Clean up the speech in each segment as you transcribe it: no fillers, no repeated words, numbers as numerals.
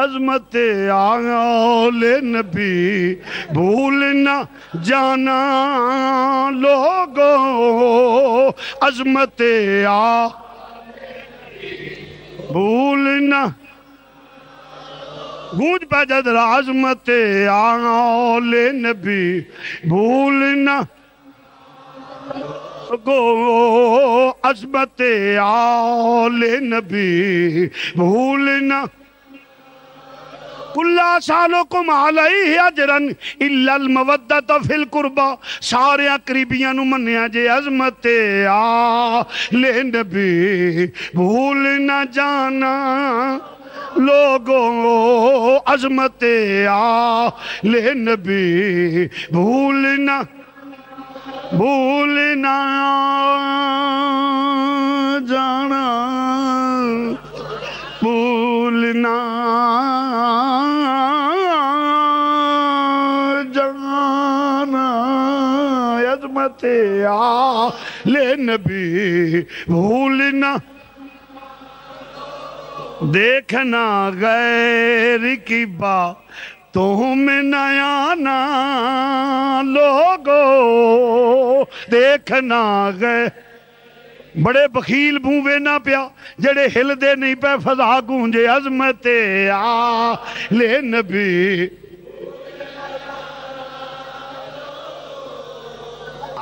अजमत आले नबी भूल ना जाना लोगो, अजमत आ भूल ना, गूंज पा जा जरा, अजमत आले नबी भूल ना गो, अजमत आले नबी भूल ना, कुल्ला सालों को मालई अजरन इल्लल मवद्दत फिल कुर्बा, सारे करीबियां नु मन्या जे अजमत आले नबी भूल ना जाना लोगों, अजमत आले नबी भूल ना, भूल ना जाना, भूल ना जाना, अजमत आले नबी भूल ना, देखना गैर की बात तुम नया ना लोगो, देखना गए बड़े बखील बूवे ना पिया जड़े हिलदे नहीं पे फजा गूंजे, अजमत आले नबी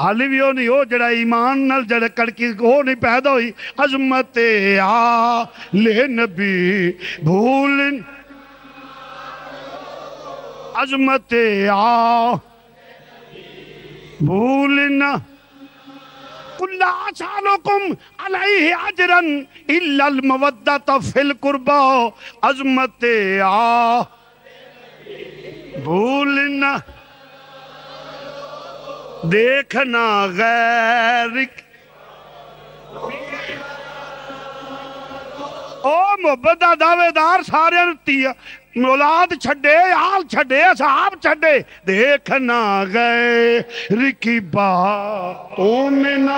हाली भी वो नहीं, हो जरा ईमान नाल जरा कड़की वो नहीं पैदा हुई, अजमत आले नबी भूल, अजमत आले भूल ना, कुल्ला सालुकुम अलैहि अजरन इल्लल मवद्दत फिल कुर्बा, अजमत आले भूल ना, देखना गैर, ओ मोहब्बत दा दावेदार सारे तिया औलाद छड़े, आल छड़े, साहब छड़े, देखना गैर की बात तुम ना,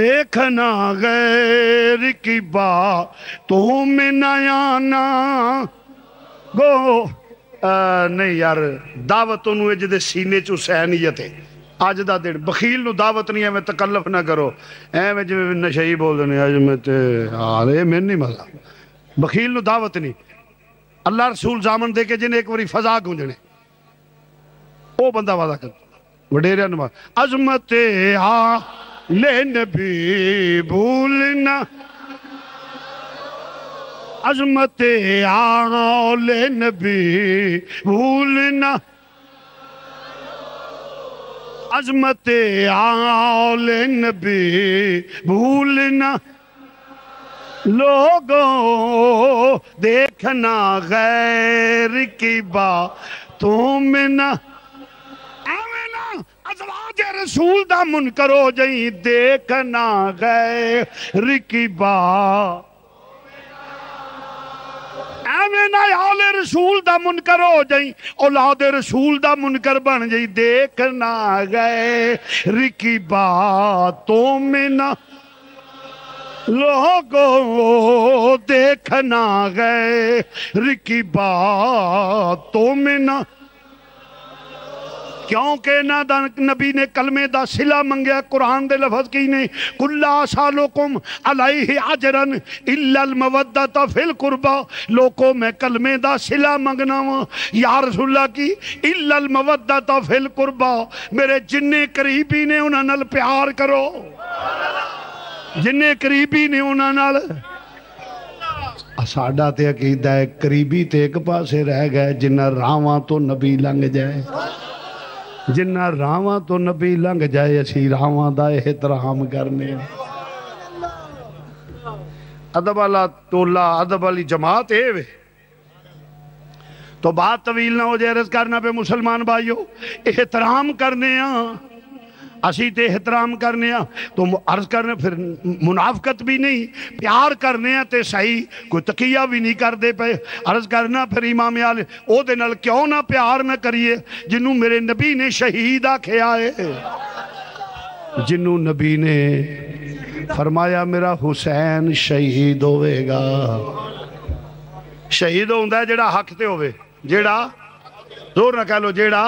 देखना गैर की बात तुम ना आना गो। नहीं यार दावत नूं जिहदे सीने च हुसैनियत है, अज दा दिन बखील नूं दावत नहीं, एवं तकल्लफ ना करो, एवं जिवें नशई बोलदे ने अजमत आले, मैनूं नहीं मज़ा, बखील नूं दावत नहीं, अल्लाह रसूल जामन दे के जिन्हें एक बारी फजा गूंजने वो बंदा वादा कर वडेरिया नूं, अजमत आले नबी भूल ना, अजमत आले नबी भूल ना, अजमत आले नबी भूल ना लोगों, देखना गैर की बात तुम ना, आवे ना अज़वाज रसूल दा मुनकर हो जाई, देखना गैर की बात एवें ना आले रसूल दा मुनकर हो जाई, औलाद रसूल दा मुनकर बन जाई, देखना गैर की बात तुम ना लोगों, देखना गैर की बात तुम ना, क्योंकि ना नबी ने कलमे दा सिला मंगया, कुरान दे लफ्ज़ की नहीं, कुल्ला सालुकुम अलैहि अजरन इल्लल मवद्दत फिल कुर्बा, लोगों में कलमे दा सिला मंगना वा या रसूलल्लाह की, इल्लल मवद्दत फिल कुर्बा, मेरे जिन्ने करीबी ने उन्हां नाल प्यार करो, जिन्ने करीबी ने उन्हां नाल, साडा ते अकीदा है करीबी ते एक पासे रह गए, जिन्ना रावां तो नबी लंघ जाए, जिन्ना रावां तो नबी लंघ जाए, असी रावां दा एहतराम करने, अदब वाला टोला, अदब वाली जमात है वे। तो बात तवील ना हो जाए, अर्ज़ करना पे मुसलमान भाइयों एहतराम करने, असी तो एहतराम करने, तो अर्ज करने फिर मुनाफकत भी नहीं, प्यार करने तो सही, कोई तकिया भी नहीं करते पे, अर्ज करना फिर इमाम आले ओदे नाल क्यों ना प्यार ना करिए, जिन्हों मेरे नबी ने शहीद आख्या है, जिन्हों नबी ने फरमाया मेरा हुसैन शहीद होवेगा, शहीद होंदा है जेड़ा हक ते होवे, जेड़ा जोर ना कह लो जेड़ा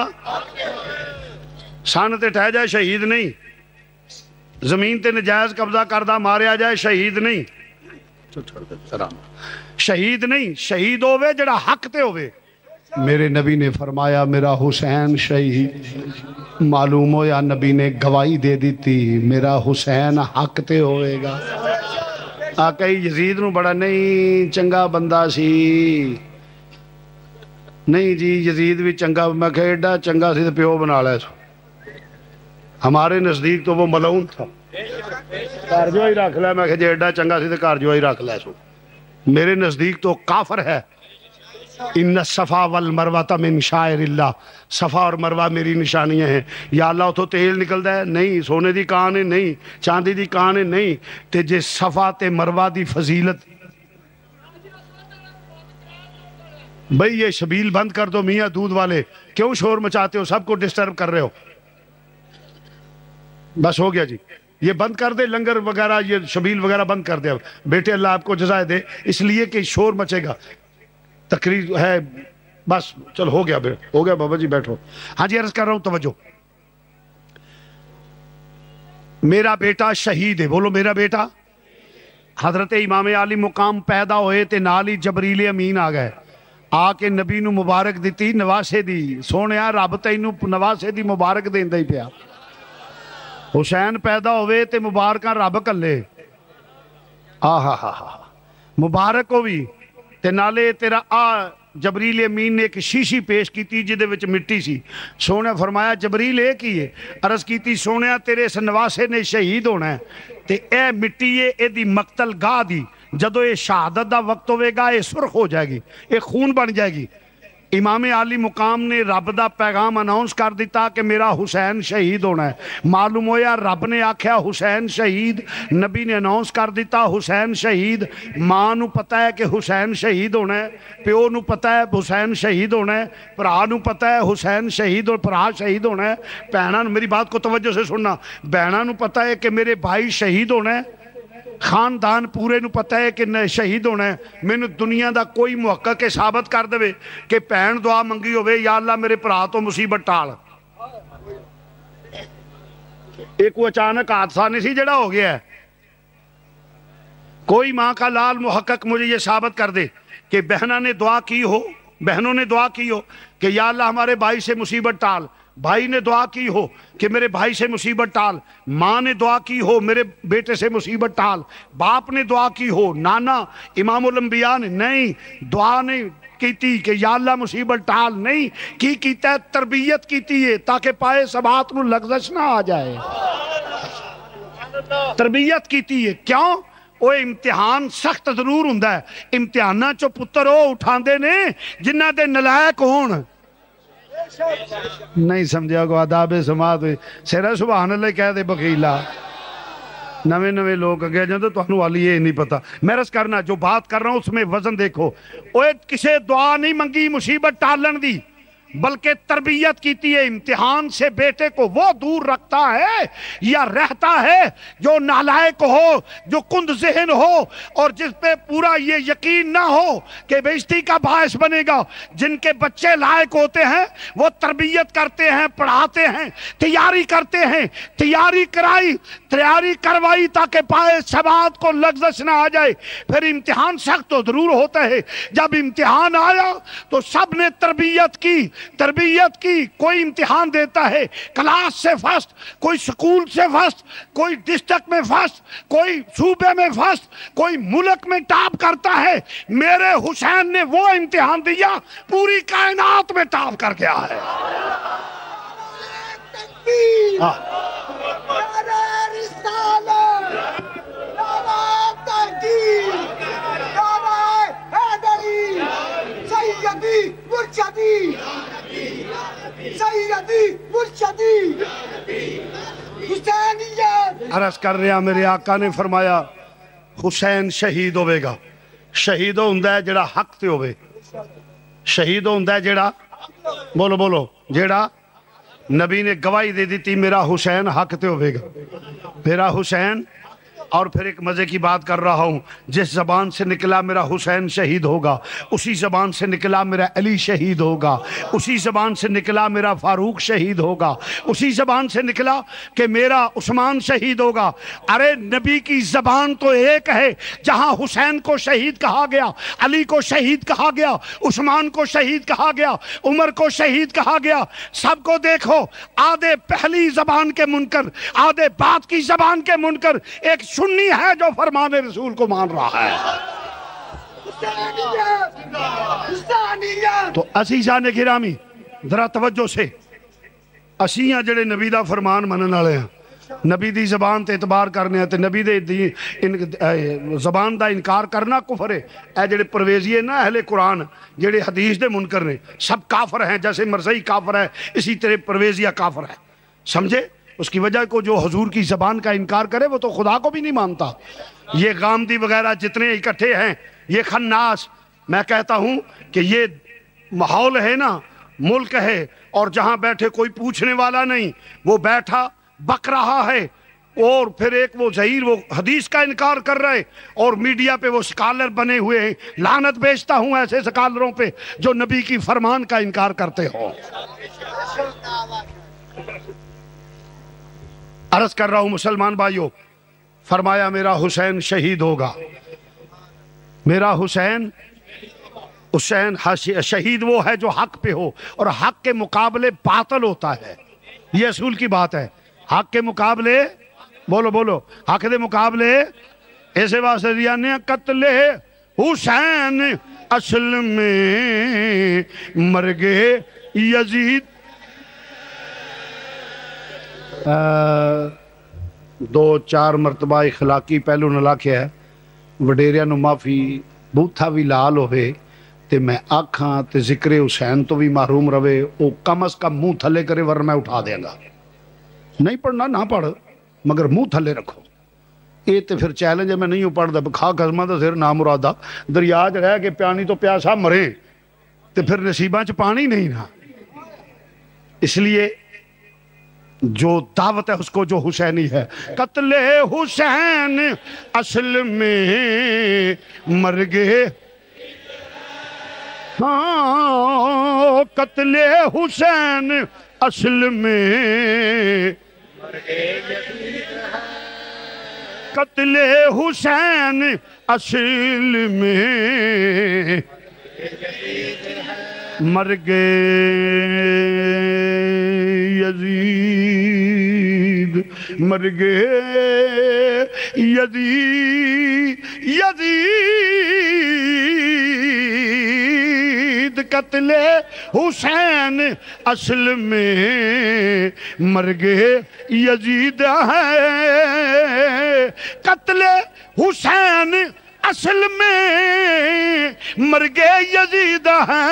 सन ते ठह जाए शहीद नहीं, जमीन ते नजायज कब्जा करदा मारिया जाए शहीद नहीं, शहीद नहीं, शहीद होवे जेड़ा हक ते होवे। मेरे नबी ने फरमाया मेरा हुसैन शहीद, मालूम होया नबी ने गवाही दे दी थी मेरा हुसैन हक ते होएगा। आकई यजीद नू बड़ा नहीं चंगा बंदा सी, नहीं जी यजीद भी चंगा, मैं कहा एडा चंगा सी तो प्यो बना लिया सो। हमारे नज़दीक तो वो मलऊन था, घर जो ही रख लिया, मैं कहा जे एडा चंगा सी तो घर जो ही रख लिया सो। मेरे नज़दीक तो काफर है। इन्ना सफ़ा वल मरवा तम इन शायरिल्ला, सफ़ा और मरवा मेरी निशानियाँ हैं। या अल्लाह तो तेल निकलता है नहीं, सोने की कान है नहीं, चांदी की कान है नहीं, तो जे सफ़ा ते मरवा की फजीलत भाई। ये शबील बंद कर दो मियाँ दूध वाले, क्यों शोर मचाते हो, सबको डिस्टर्ब कर रहे हो। बस हो गया जी, ये बंद कर दे लंगर वगैरह, ये शबील वगैरह बंद कर दे। अब बेटे अल्लाह आपको जज़ाए दे, इसलिए कि शोर मचेगा, तकरीर है। बस चल हो गया, हो गया बाबा जी बैठो। हाँ जी अर्ज कर रहा हूं तवज्जो। मेरा बेटा शहीद है, बोलो मेरा बेटा। हजरत इमाम आली मुकाम पैदा होए ते नाल ही जबरील अमीन आ गए, आके नबी नू मुबारक दी, नवासे दी। सोने रब तैनू नवासे दी मुबारक देंदा ही पिया। हुसैन पैदा होए ते मुबारक रब कले। आहा हा हा मुबारक हो भी ते नाले तेरा आ जबरील अमीन ने एक शीशी पेश की जिदे विच मिट्टी सी। सोने फरमाया जबरील ये की है, अर्ज की सोने तेरे इस नवासे ने शहीद होना है ते ए मिट्टी है एदी मकतल गाह दी। जदों ये शहादत का वक्त होगा ये सुर्ख हो जाएगी, ये खून बन जाएगी। इमाम आली मुकाम ने रब का पैगाम अनाउंस कर दिता कि मेरा हुसैन शहीद होना है। मालूम होया रब ने आख्या हुसैन शहीद, नबी ने अनाउंस कर दिता हुसैन शहीद। माँ नू पता है कि हुसैन शहीद होना है, प्यो नू पता है हुसैन शहीद होना है, भरा नू पता है हुसैन शहीद और भरा शहीद होना है, भैना मेरी बात को तवज्जो से सुनना, भैना नू पता है कि मेरे भाई शहीद होना है, खानदान पूरे नू पता है कि शहीद होना है। मैनू दुनिया का कोई मौका के साबित कर दे कि भैन दुआ मंगी होवे या अल्लाह मेरे भरा तो मुसीबत टाल। एक अचानक हादसा नहीं सी जड़ा हो गया है। कोई माँ का लाल मुहक्कक मुझे ये साबित कर दे कि बहना ने दुआ की हो, बहनों ने दुआ की हो कि या अल्लाह हमारे भाई से मुसीबत टाल, भाई ने दुआ की हो कि मेरे भाई से मुसीबत टाल, माँ ने दुआ की हो मेरे बेटे से मुसीबत टाल, बाप ने दुआ की हो, नाना इमामुल अंबिया ने नहीं दुआ ने की कि या अल्लाह मुसीबत टाल नहीं की कीता, तरबियत कीती है ताकि पाए सबात नू लगजश ना आ जाए। तरबियत कीती है क्यों? वो इम्तिहान सख्त जरूर हुंदा है, इम्तिहाना चो पुत्तर वो उठाते ने जिन्हों के नलायक होण। नहीं समझा को आदाबे समात हुई सिरा सुभान अल्लाह कह दे बकीला। नवे नवे लोग अगे जाते तो वाली ये नहीं पता। मैं रस करना जो बात कर रहा हूँ उसमें वजन देखो। ओए किसी दुआ नहीं मंगी मुसीबत टालन दी, बल्कि तरबियत की है। इम्तिहान से बेटे को वो दूर रखता है या रहता है जो नालायक हो, जो कुंद जहन हो और जिस पे पूरा ये यकीन ना हो कि बेइज्जती का बायस बनेगा। जिनके बच्चे लायक होते हैं वो तरबियत करते हैं, पढ़ाते हैं, तैयारी करते हैं, तैयारी कराई, तैयारी करवाई ताकि पाए सवाद को लग्जश ना आ जाए। फिर इम्तिहान सख्त तो ज़रूर होता है। जब इम्तिहान आया तो सब ने तरबियत की, तरबियत की। कोई इम्तिहान देता है क्लास से फर्स्ट, कोई स्कूल से फर्स्ट, कोई डिस्ट्रिक्ट में फर्स्ट, कोई सूबे में फर्स्ट, कोई मुल्क में टॉप करता है। मेरे हुसैन ने वो इम्तिहान दिया, पूरी कायनात में टॉप कर गया है। अर्ज कर रहा मेरे आका ने फरमाया हुसैन शहीद होवेगा। शहीद होंदा है जेड़ा हक ते होवे, शहीद होंदा है जेड़ा बोलो बोलो जेड़ा नबी ने गवाही दे दी मेरा हुसैन हक ते होवेगा, मेरा हुसैन और फिर एक मज़े की बात कर रहा हूँ, जिस ज़बान से निकला मेरा हुसैन शहीद होगा, उसी ज़बान से निकला मेरा अली शहीद होगा, उसी ज़बान से निकला मेरा फ़ारूक शहीद होगा, उसी ज़बान से निकला कि मेरा उस्मान शहीद होगा। अरे नबी की ज़बान तो एक है, जहाँ हुसैन को शहीद कहा गया, अली को शहीद कहा गया, उस्मान को शहीद कहा गया, उमर को शहीद कहा गया। सबको देखो, आधे पहली ज़बान के मुनकर, आधे बात की ज़बान के मुनकर, एक सुन्नी है जो फरमाने रसूल को मान रहा है। तो असीजा ने गिरामी जरा तवज्जो से, असीं जिहड़े नबी दा फरमान मनण वाले हैं, नबी दी जबान ते इतबार करने, ते नबी दे जबान दा इनकार करना कुफर है। ए जेडे परवेजिए ना अहले कुरान जेडे हदीस दे मुनकर ने, सब काफर हैं, जैसे मरज़ई काफर है, इसी तरह परवेजिया काफर है। समझे? उसकी वजह को जो हजूर की जबान का इनकार करे वो तो खुदा को भी नहीं मानता। ये गामदी वगैरह जितने इकट्ठे हैं, ये खन्नास, मैं कहता हूँ कि ये माहौल है ना, मुल्क है, और जहाँ बैठे कोई पूछने वाला नहीं, वो बैठा बक रहा है, और फिर एक वो ज़हीर वो हदीस का इनकार कर रहे, और मीडिया पे वो स्कॉलर बने हुए हैं। लानत बेचता हूँ ऐसे स्कॉलरों पे जो नबी की फरमान का इनकार करते हो। अर्ज कर रहा हूँ मुसलमान भाइयों, फरमाया मेरा हुसैन शहीद होगा, मेरा हुसैन शहीद वो है जो हक पे हो, और हक के मुकाबले बातल होता है। ये असूल की बात है। हक के मुकाबले, बोलो बोलो, हक के मुकाबले, ऐसे वास्ते दिया ने कत्ले हुसैन असल में मर गए यजीद। दो चार मरतबा इखलाकी पहलू न लाख्या है, वडेरिया नु माफी, बूथा भी लाल होवे ते मैं आखां ते जिक्रे हुसैन तो भी महरूम रवे, वो कम अज कम मुँह थले करे, वरना मैं उठा देंगा। नहीं पढ़ना ना पढ़, मगर मुँह थले रखो। ये तो फिर चैलेंज है, मैं नहीं पढ़ता, खा खसमा का सिर ना मुरादा, दरिया रह के प्यानी तो प्यासा मरे, तो फिर नसीबा च पानी नहीं ना। इसलिए जो दावत है उसको जो हुसैनी है, कत्ले हुसैन असल में मर गए, हाँ कत्ले हुसैन असल में, कत्ले हुसैन असल में मर गए यजीद, मर गए यजीद, कत्ले हुसैन असल में मर गए यजीद है, कत्ले हुसैन असल में मर गए यजीद है,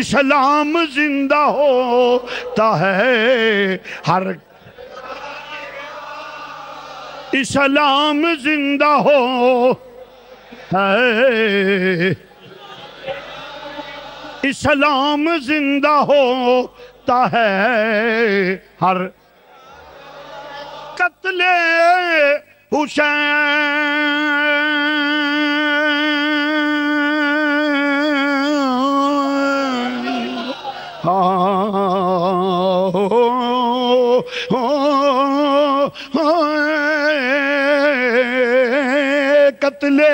इस्लाम जिंदा होता है हर, इस्लाम जिंदा हो है, इस्लाम जिंदा होता है हर, कत्ले हुसैन, कत्ले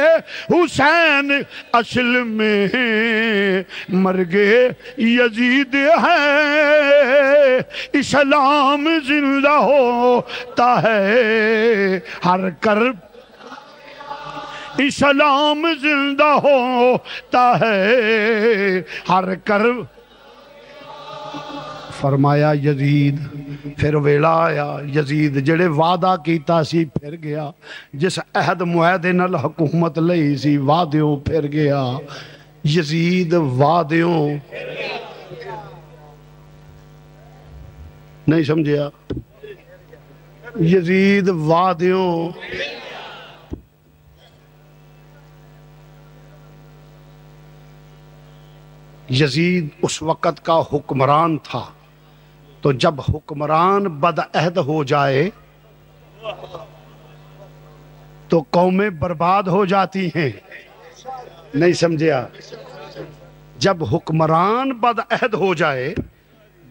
हुसैन असल में मर गए यजीद है, इस्लाम जिंदा होता है हर कर्ब, इस्लाम जिंदा होता है हर कर्ब। फरमाया यजीद, फिर वेला आया यजीद जेड़े वादा कीता सी फिर गया, जिस अहद मुआहदे नाल हुकूमत लई सी वादेओ फिर गया, यजीद वादेओ नहीं समझिया, यजीद वादेओ यजीद उस वक़्त का हुक्मरान था, तो जब हुक्मरान बदअहद हो जाए तो कौमें बर्बाद हो जाती हैं। नहीं समझे आप? जब हुक्मरान बदअहद हो जाए,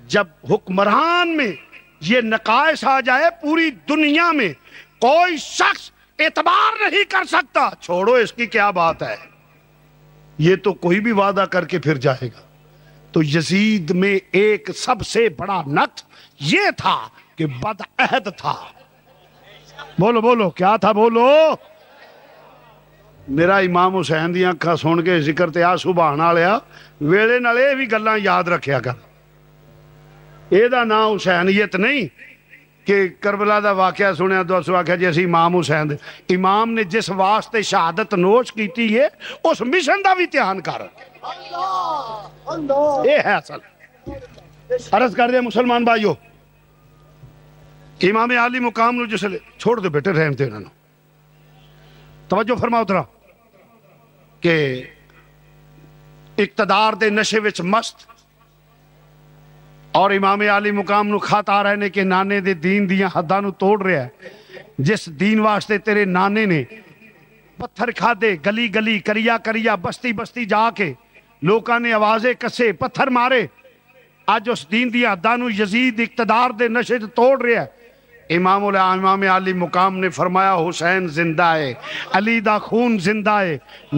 जब हुक्मरान में ये नकायश आ जाए पूरी दुनिया में कोई शख्स एतबार नहीं कर सकता, छोड़ो इसकी क्या बात है, ये तो कोई भी वादा करके फिर जाएगा। तो यजीद में एक सबसे बड़ा नक्श ये था कि बदअहद था। बोलो बोलो क्या था, बोलो। मेरा इमाम हुसैन दियां का सुन के जिक्र ते आ सुभान वालिया, वेले नाल ये भी गल्लां याद रखिया कर। एदा नां हुसैनियत नहीं कि करबला दा वाकया सुनिया तो अस आख्या जी असी इमाम हुसैन, इमाम ने जिस वास्ते शहादत नोश की है उस मिशन का भी ध्यान कर। ये है असल। अर्ज कर रहे मुसलमान भाईओ, इमाम आली मुकाम जिस छोड़ दो बेटे, रहन दो। तवज्जो फरमा उतरा कि इकतदार के नशे विच मस्त और इमाम आली मुकाम नू खाता रहने के नाने दे दीन दियां हद्दां नू तोड़ रहा है। जिस दीन वास्ते तेरे नाने ने पत्थर खादे, गली गली करिया करिया बस्ती बस्ती जाके लोगों ने आवाजें कसे, पत्थर मारे, अज उस दीन दियां हद्दां नू यजीद इकतदार दे नशे च तोड़ रहा है। इमाम आली मुकाम ने फरमाया हुसैन जिंदा है, अली दा खून जिंदा है।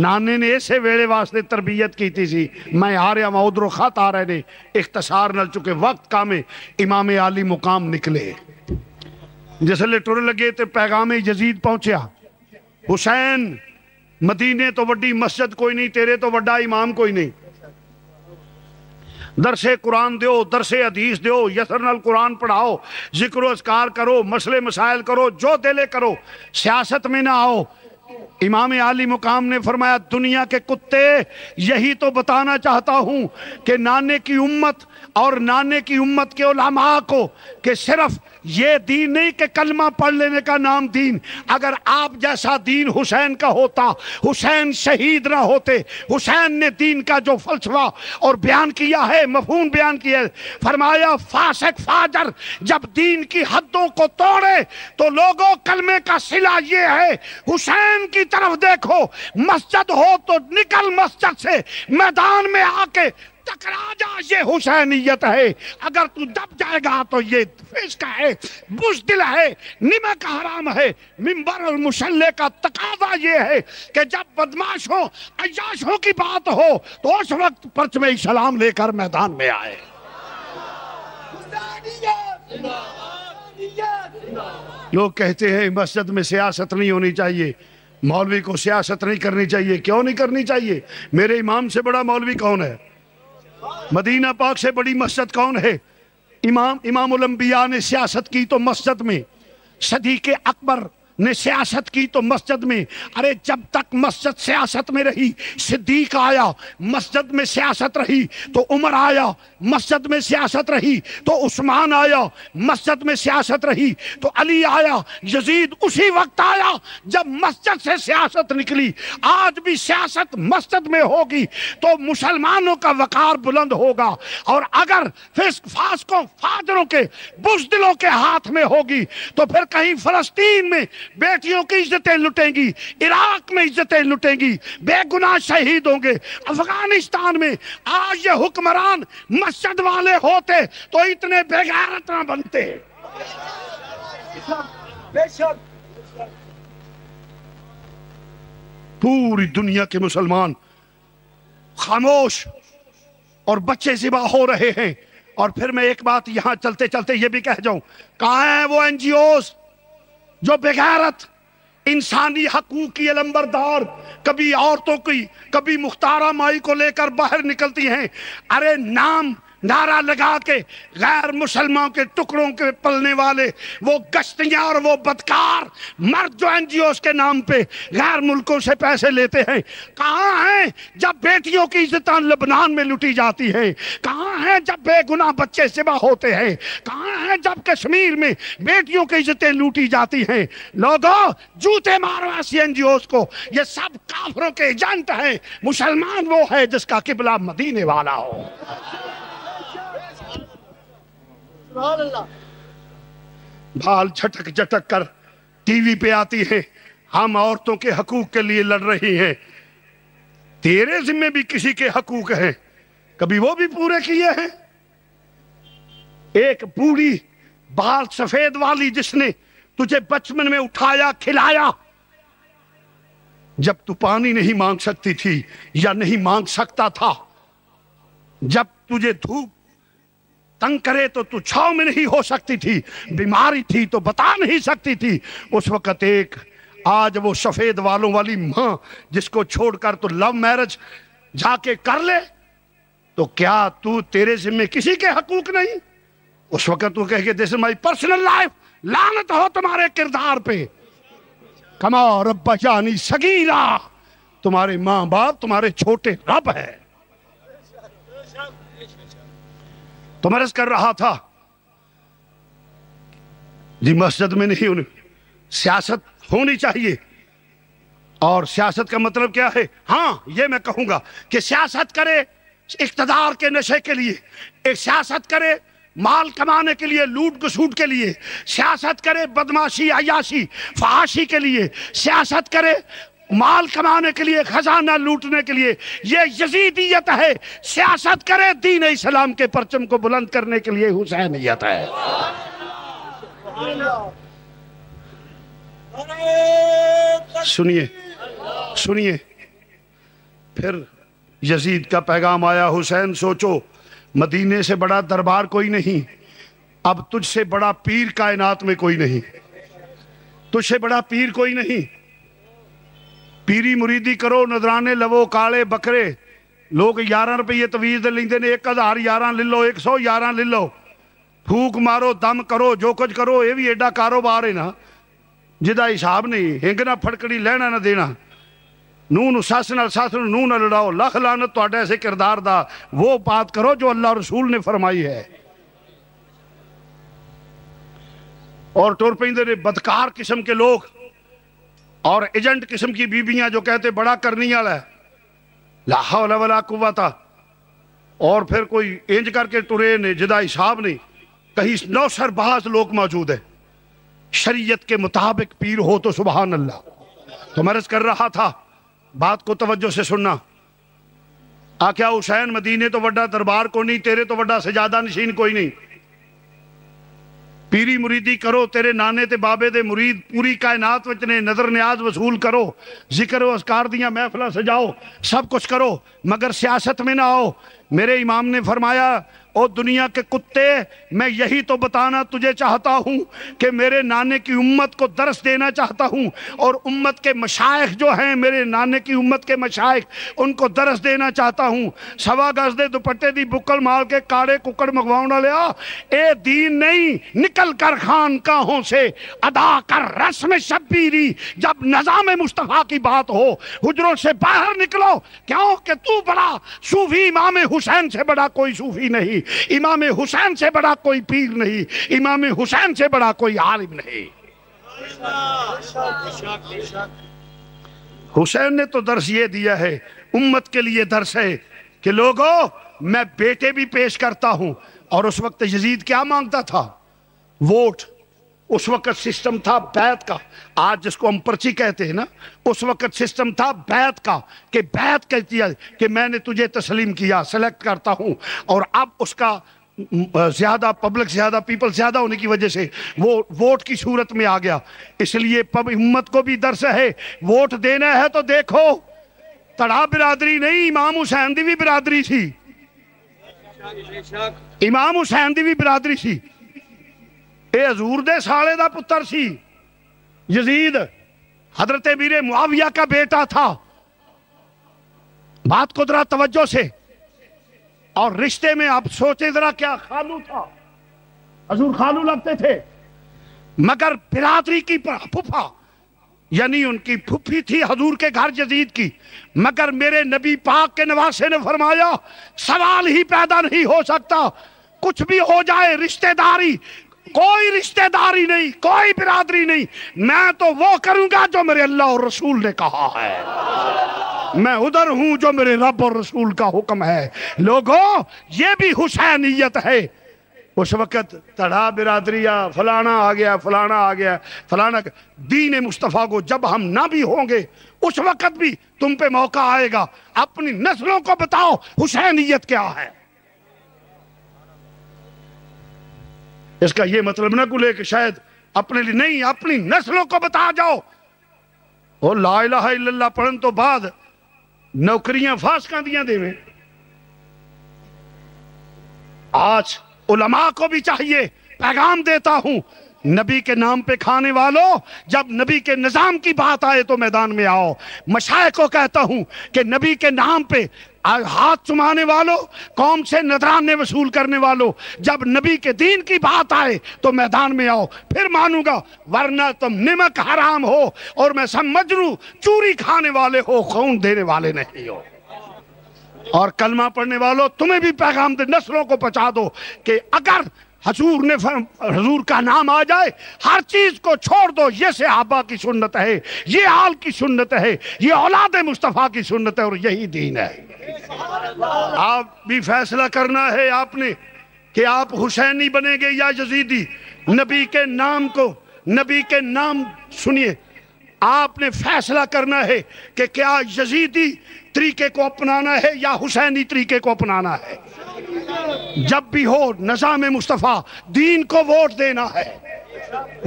नाने ने इसे वेले वास्ते तरबियत की थी। मैं आ रहा मैं उधरों खत आ रहे ने इख्तसार न चुके वक्त कामे इमाम आली मुकाम निकले। जिसले टुर लगे तो पैगाम यजीद पहुंचया, हुसैन मदीने तो वड्डी मस्जिद कोई नहीं, तेरे तो वड्डा इमाम कोई नहीं। दरसे कुरान दो, दरसे हदीस दो, यसर नाल कुरान पढ़ाओ, जिक्र अज़कार करो, मसले मसाइल करो, जो दिले करो, सियासत में ना आओ। इमाम आली मुकाम ने फरमाया दुनिया के कुत्ते, यही तो बताना चाहता हूँ कि नाने की उम्मत और नाने की उम्मत के उलमा को कि सिर्फ ये दीन नहीं कि कलमा पढ़ लेने का नाम दीन। अगर आप जैसा दीन हुसैन का होता, हुसैन शहीद ना होते। हुसैन ने दीन का जो फलसफा और बयान किया है, मफहूम बयान किया है, फरमाया फासिक फाजर जब दीन की हदों को तोड़े तो लोगों कलमे का सिला ये है हुसैन की तरफ देखो। मस्जिद हो तो निकल मस्जिद से, मैदान में आके टकरा जा, ये हुसैनियत है। अगर तू दब जाएगा तो ये फिस्क है, बुज़दिल है, निमक हराम है। मिंबर और मुसल्ले का तकाज़ा ये है कि जब बदमाशों अय्याशों की बात हो तो उस वक्त परचम इस्लाम लेकर मैदान में आए। लोग कहते हैं मस्जिद में सियासत नहीं होनी चाहिए, मौलवी को सियासत नहीं करनी चाहिए। क्यों नहीं करनी चाहिए? मेरे इमाम से बड़ा मौलवी कौन है? मदीना पाक से बड़ी मस्जिद कौन है? इमाम। इमाम उलंबिया ने सियासत की तो मस्जिद में, सदीक़ अकबर ने सियासत की तो मस्जिद में। अरे जब तक मस्जिद सियासत में रही, सिद्दीक आया मस्जिद में सियासत रही, तो उमर आया मस्जिद में सियासत रही, तो उस्मान आया मस्जिद में सियासत रही, तो अली आया, यजीद उसी वक्त आया जब मस्जिद से सियासत निकली। आज भी सियासत मस्जिद में होगी तो मुसलमानों का वकार बुलंद होगा, और अगर फिस्क फासकों फाजरों के बुज़दिलों के हाथ में होगी तो फिर कहीं फ़लस्तीन में बेटियों की इज्जतें लुटेंगी, इराक में इज्जतें लुटेंगी, बेगुनाह शहीद होंगे। अफगानिस्तान में आज ये हुक्मरान मस्जिद वाले होते तो इतने बेगैरत ना बनते। पूरी दुनिया के मुसलमान खामोश और बच्चे जिबा हो रहे हैं। और फिर मैं एक बात यहां चलते चलते ये भी कह जाऊं, कहां है वो एनजीओस जो बेगैरत इंसानी हकूक़ की अलंबरदार, कभी औरतों की, कभी मुख्तारा माई को लेकर बाहर निकलती हैं। अरे नाम नारा लगा के गैर मुसलमानों के टुकड़ों के पलने वाले वो गश्तियाँ और वो बदकार मर्द जो एनजीओस के नाम पे गैर मुल्कों से पैसे लेते हैं, कहाँ हैं जब बेटियों की इज्जत लबनान में लुटी जाती है? कहाँ हैं जब बेगुनाह बच्चे सिवा होते हैं? कहाँ हैं जब कश्मीर में बेटियों की इज्जतें लूटी जाती हैं? लोगों जूते मारो ऐसी एनजीओस को, ये सब काफरों के एजेंट हैं। मुसलमान वो है जिसका किबला मदीने वाला हो। भाल झटक झटक कर टीवी पे आती है, हम औरतों के हकूक़ के लिए लड़ रही हैं, तेरे जिम्मे भी किसी के हकूक़ हैं, कभी वो भी पूरे किए हैं? एक बूढ़ी बाल सफेद वाली जिसने तुझे बचपन में उठाया खिलाया, जब तू पानी नहीं मांग सकती थी या नहीं मांग सकता था, जब तुझे धूप तंग करे तो तू छांव में नहीं हो सकती थी, बीमारी थी तो बता नहीं सकती थी, उस वक़्त एक आज वो सफेद वालों वाली मां जिसको छोड़कर तो लव मैरिज जाके कर ले, तो क्या तू तेरे जिम्मे किसी के हकूक नहीं? उस वक़्त तू कह के दिस माई पर्सनल लाइफ, लानत हो तुम्हारे किरदार पे। कमा रब्बा जानी सगीरा, तुम्हारे माँ बाप तुम्हारे छोटे रब है। तो मर्ज कर रहा था जी मस्जिद में नहीं होने, सियासत होनी चाहिए। और सियासत का मतलब क्या है? हाँ, ये मैं कहूंगा कि सियासत करे इख्तदार के नशे के लिए, एक सियासत करे माल कमाने के लिए, लूट घसूट के लिए, सियासत करे बदमाशी अयाशी फहाशी के लिए, सियासत करे माल कमाने के लिए, खजाना लूटने के लिए, ये यजीदियत है। सियासत करे दीन इस्लाम के परचम को बुलंद करने के लिए, हुसैनियत है। सुनिए सुनिए, फिर यजीद का पैगाम आया, हुसैन सोचो मदीने से बड़ा दरबार कोई नहीं, अब तुझसे बड़ा पीर कायनात में कोई नहीं, तुझसे बड़ा पीर कोई नहीं। पीरी मुरीदी करो, नजराने लवो, काले बकरे, लोग 11 रुपये तवीज लेंदे ने, 1011 ले लो, 111 ले लो, फूक मारो, दम करो, जो कुछ करो, ये भी एडा कारोबार है ना जिदा हिसाब नहीं। हिंग ना फड़कड़ी, लहना ना देना, नूह नू सस नाल, सस नू नूह ना लड़ाओ, लख लानत तुहाडे ऐसे किरदार दा। वो बात करो जो अल्लाह रसूल ने फरमाई है। और तुर पैंदे ने बदकार किस्म के लोग और एजेंट किस्म की बीबियां जो कहते बड़ा करने वाला है, ला हौला वला कुव्वता, और फिर कोई इंज करके तुरे ने जिदा हिसाब नहीं। कहीं नौसरबाज लोग मौजूद है, शरीयत के मुताबिक पीर हो तो सुबहान अल्लाह। तो मर्ज कर रहा था, बात को तवज्जो से सुनना। आख्या हुसैन मदीने तो वड्डा दरबार को नहीं, तेरे तो वड्डा सजादा नशीन कोई नहीं। पीरी मुरीदी करो, तेरे नाने ते बाबे दे मुरीद पूरी कायनात विच ने, नजर न्याज वसूल करो, जिक्र असकार दियां महफिलां सजाओ, सब कुछ करो, मगर सियासत में ना आओ। मेरे इमाम ने फरमाया, ओ दुनिया के कुत्ते, मैं यही तो बताना तुझे चाहता हूँ कि मेरे नाने की उम्मत को दर्स देना चाहता हूँ, और उम्मत के मशाइख जो हैं, मेरे नाने की उम्मत के मशाइख, उनको दर्स देना चाहता हूँ। सवा गज दे दुपट्टे दी बुक्कल मार के काड़े कुकड़ मंगवाउण वालिया, ए दीन नहीं, निकल कर खानकाहों से, अदा कर रस्म शब्बीरी, जब नज़ाम मुस्तफ़ा की बात हो हुजरों से बाहर निकलो। क्यों कि तू बड़ा सूफी, इमाम हुसैन से बड़ा कोई सूफी नहीं, इमाम हुसैन से बड़ा कोई पीर नहीं, इमाम हुसैन से बड़ा कोई आलिम नहीं। हुसैन ने तो दर्स ये दिया है, उम्मत के लिए दर्स है कि लोगों, मैं बेटे भी पेश करता हूं। और उस वक्त यजीद क्या मांगता था? वोट। उस वक्त सिस्टम था बैत का, आज जिसको हम पर्ची कहते हैं ना, उस वक्त सिस्टम था बैत का, कि बैत कहती है कि मैंने तुझे तस्लीम किया, सेलेक्ट करता हूँ। और अब उसका ज़्यादा पब्लिक, ज़्यादा पीपल ज़्यादा होने की वजह से वो वोट की सूरत में आ गया। इसलिए उम्मत को भी दर्स है, वोट देना है तो देखो, तड़ा बिरादरी नहीं, इमाम हुसैन की भी बिरादरी थी, इमाम हुसैन की भी बिरादरी थी। ये हजूर दे साले दा पुत्र सी यजीद, हजरत मीरे मुआविया का बेटा था। बात को जरा तवज्जो से, और रिश्ते में आप सोचे जरा, क्या खालू था, हजूर खालू लगते थे, मगर बिरादरी की फुफा, यानी उनकी फुफी थी हजूर के घर यजीद की। मगर मेरे नबी पाक के नवासे ने फरमाया, सवाल ही पैदा नहीं हो सकता, कुछ भी हो जाए, रिश्तेदारी कोई, रिश्तेदारी नहीं, कोई बिरादरी नहीं, मैं तो वो करूंगा जो मेरे अल्लाह और रसूल ने कहा है, मैं उधर हूं जो मेरे रब और रसूल का हुक्म है। लोगों, ये भी हुसैनियत है। उस वक़्त तड़ा बिरादरी या फलाना आ गया फलाना आ गया फलाना। दीन मुस्तफ़ा को जब हम ना भी होंगे उस वक़्त भी तुम पे मौका आएगा। अपनी नस्लों को बताओ हुसैनियत क्या है। इसका ये मतलब ना कुले कि शायद अपने लिए नहीं, अपनी नस्लों को बता जाओ। और ला इलाहा इल्लल्लाह पढ़न तो बाद नौकरियां फासका दियां देवे। आज उलमा को भी चाहिए, पैगाम देता हूं, नबी के नाम पे खाने वालों, जब नबी के निज़ाम की बात आए तो मैदान में आओ। मशाइख को कहता हूं कि नबी के नाम पे हाथ चुमाने वालों, कौम से नजराने वसूल करने वालों, जब नबी के दीन की बात आए तो मैदान में आओ, फिर मानूंगा। वरना तुम नमक हराम हो और मैं समझरू चूरी खाने वाले हो, खून देने वाले नहीं हो। और कलमा पढ़ने वालों, तुम्हें भी पैगाम दे, नस्लों को पहुंचा दो कि अगर हजूर ने हजूर का नाम आ जाए हर चीज को छोड़ दो। ये सहाबा की सुन्नत है, ये आल की सुन्नत है, ये औलाद मुस्तफ़ा की सुन्नत है और यही दीन है। आप भी फैसला करना है आपने कि आप हुसैनी बनेंगे या यजीदी। नबी के नाम को, नबी के नाम सुनिए, आपने फैसला करना है कि क्या यजीदी तरीके को अपनाना है या हुसैनी तरीके को अपनाना है। जब भी हो निज़ाम मुस्तफ़ा दीन को वोट देना है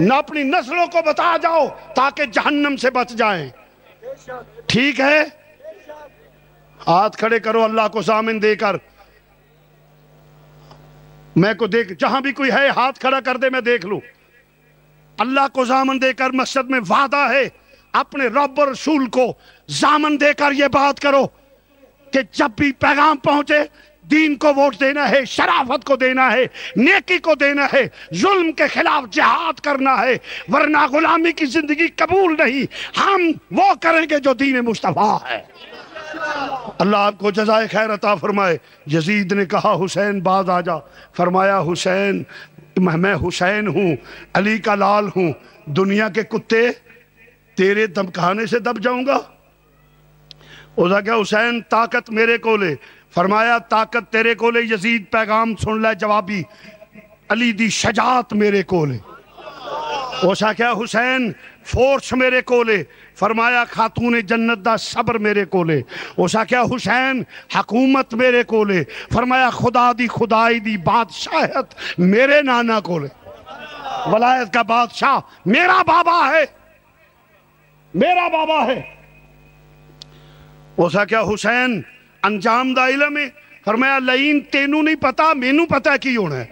ना। अपनी नस्लों को बता जाओ ताकि जहन्नम से बच जाएं। ठीक है, हाथ खड़े करो अल्लाह को ज़ामिन देकर। मैं को देख, जहां भी कोई है हाथ खड़ा कर दे, मैं देख लूं। अल्लाह को ज़ामिन देकर मस्जिद में वादा है, अपने रब और रसूल को ज़ामिन देकर यह बात करो कि जब भी पैगाम पहुंचे दीन को वोट देना है, शराफत को देना है, नेकी को देना है, जुल्म के खिलाफ जिहाद करना है, वरना गुलामी की जिंदगी कबूल नहीं। हम वो करेंगे जो दीन मुस्तफ़ा है। अल्लाह आपको जज़ाए खैर अता फरमाए। यजीद ने कहा हुसैन बाज आ जा, फरमाया हुसैन मैं हुसैन हूँ, अली का लाल हूँ, दुनिया के कुत्ते तेरे दमकाने से दब जाऊंगा। उसका क्या हुसैन ताकत मेरे को ले, फरमाया ताकत तेरे को ले। यजीद पैगाम सुन ले जवाबी, अली दी शजात मेरे को ले। उसका क्या हुसैन फोर्स मेरे को ले, फरमाया खातून जन्नत दा सबर मेरे को ले। उसका क्या हुसैन हकूमत मेरे को ले, फरमाया खुदा दी खुदाई दी बादशाहत मेरे नाना को ले। वलायत का बादशाह मेरा बाबा है, मेरा बाबा है। उसका क्या हुसैन अंजाम दा इलम है, फरमाया लईन तेनू नहीं पता, मैनू पता की होना है,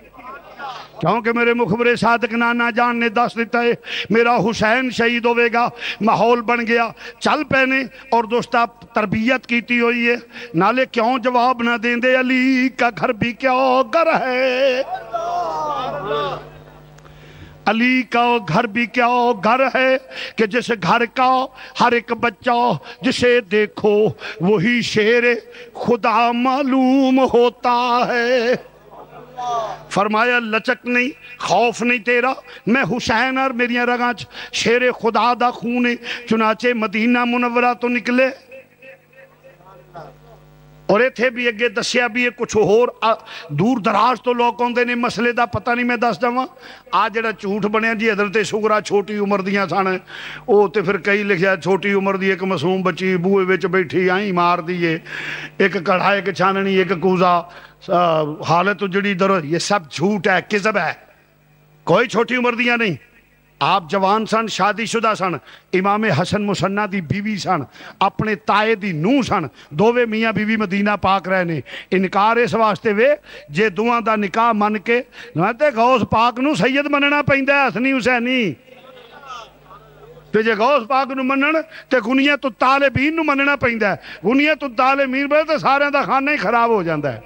क्योंकि मेरे मुखबरे सादक नाना जान ने दस दिता है। मेरा हुसैन शहीद होगा, माहौल बन गया, चल पैने और दोस्ता तरबियत की हुई है नाले। क्यों जवाब ना दें दे, अली का घर भी क्या घर है, अली का घर भी क्या घर है कि जिस घर का हर एक बच्चा जिसे देखो वही शेर खुदा मालूम होता है। फरमाया लचक नहीं, खौफ नहीं तेरा, मैं हुसैन और मेरिया रगा शेर खुदा दा खून है। चुनाचे मदीना मुनव्वरा तो निकले और इतने भी अगे दसिया भी है कुछ होर दूर दराज तो लोग आते हैं। मसले का पता नहीं मैं दस देव आ जरा झूठ बनया जी हजरत सुगरा छोटी उम्र दियाँ सन। वो तो फिर कई लिखा छोटी उम्र की एक मासूम बच्ची बूहे में बैठी आई मार दी है, एक कड़ा एक छाननी एक कूजा हालत उजड़ी दर। ये सब झूठ है, किज़ब है, कोई छोटी उम्र दियाँ नहीं। आप जवान सन, शादीशुदा सन, इमाम हसन मुसन्ना दी बीवी सन, अपने ताए दी नूह सन, दोवे मियाँ बीवी मदीना पाक रहे ने। इनकार इस वास्ते वे जे दुआं दा निकाह मन के नाते गौस पाक नू सैयद मनना पैंदा है, हसनी हुसैनी। तो जे गौस पाक नू मनन तो गुनिया तो तालेबीन नू मनना पैंदा है, गुनिया तो तालेमीन बने तो सारे का खाना ही खराब हो जाता है।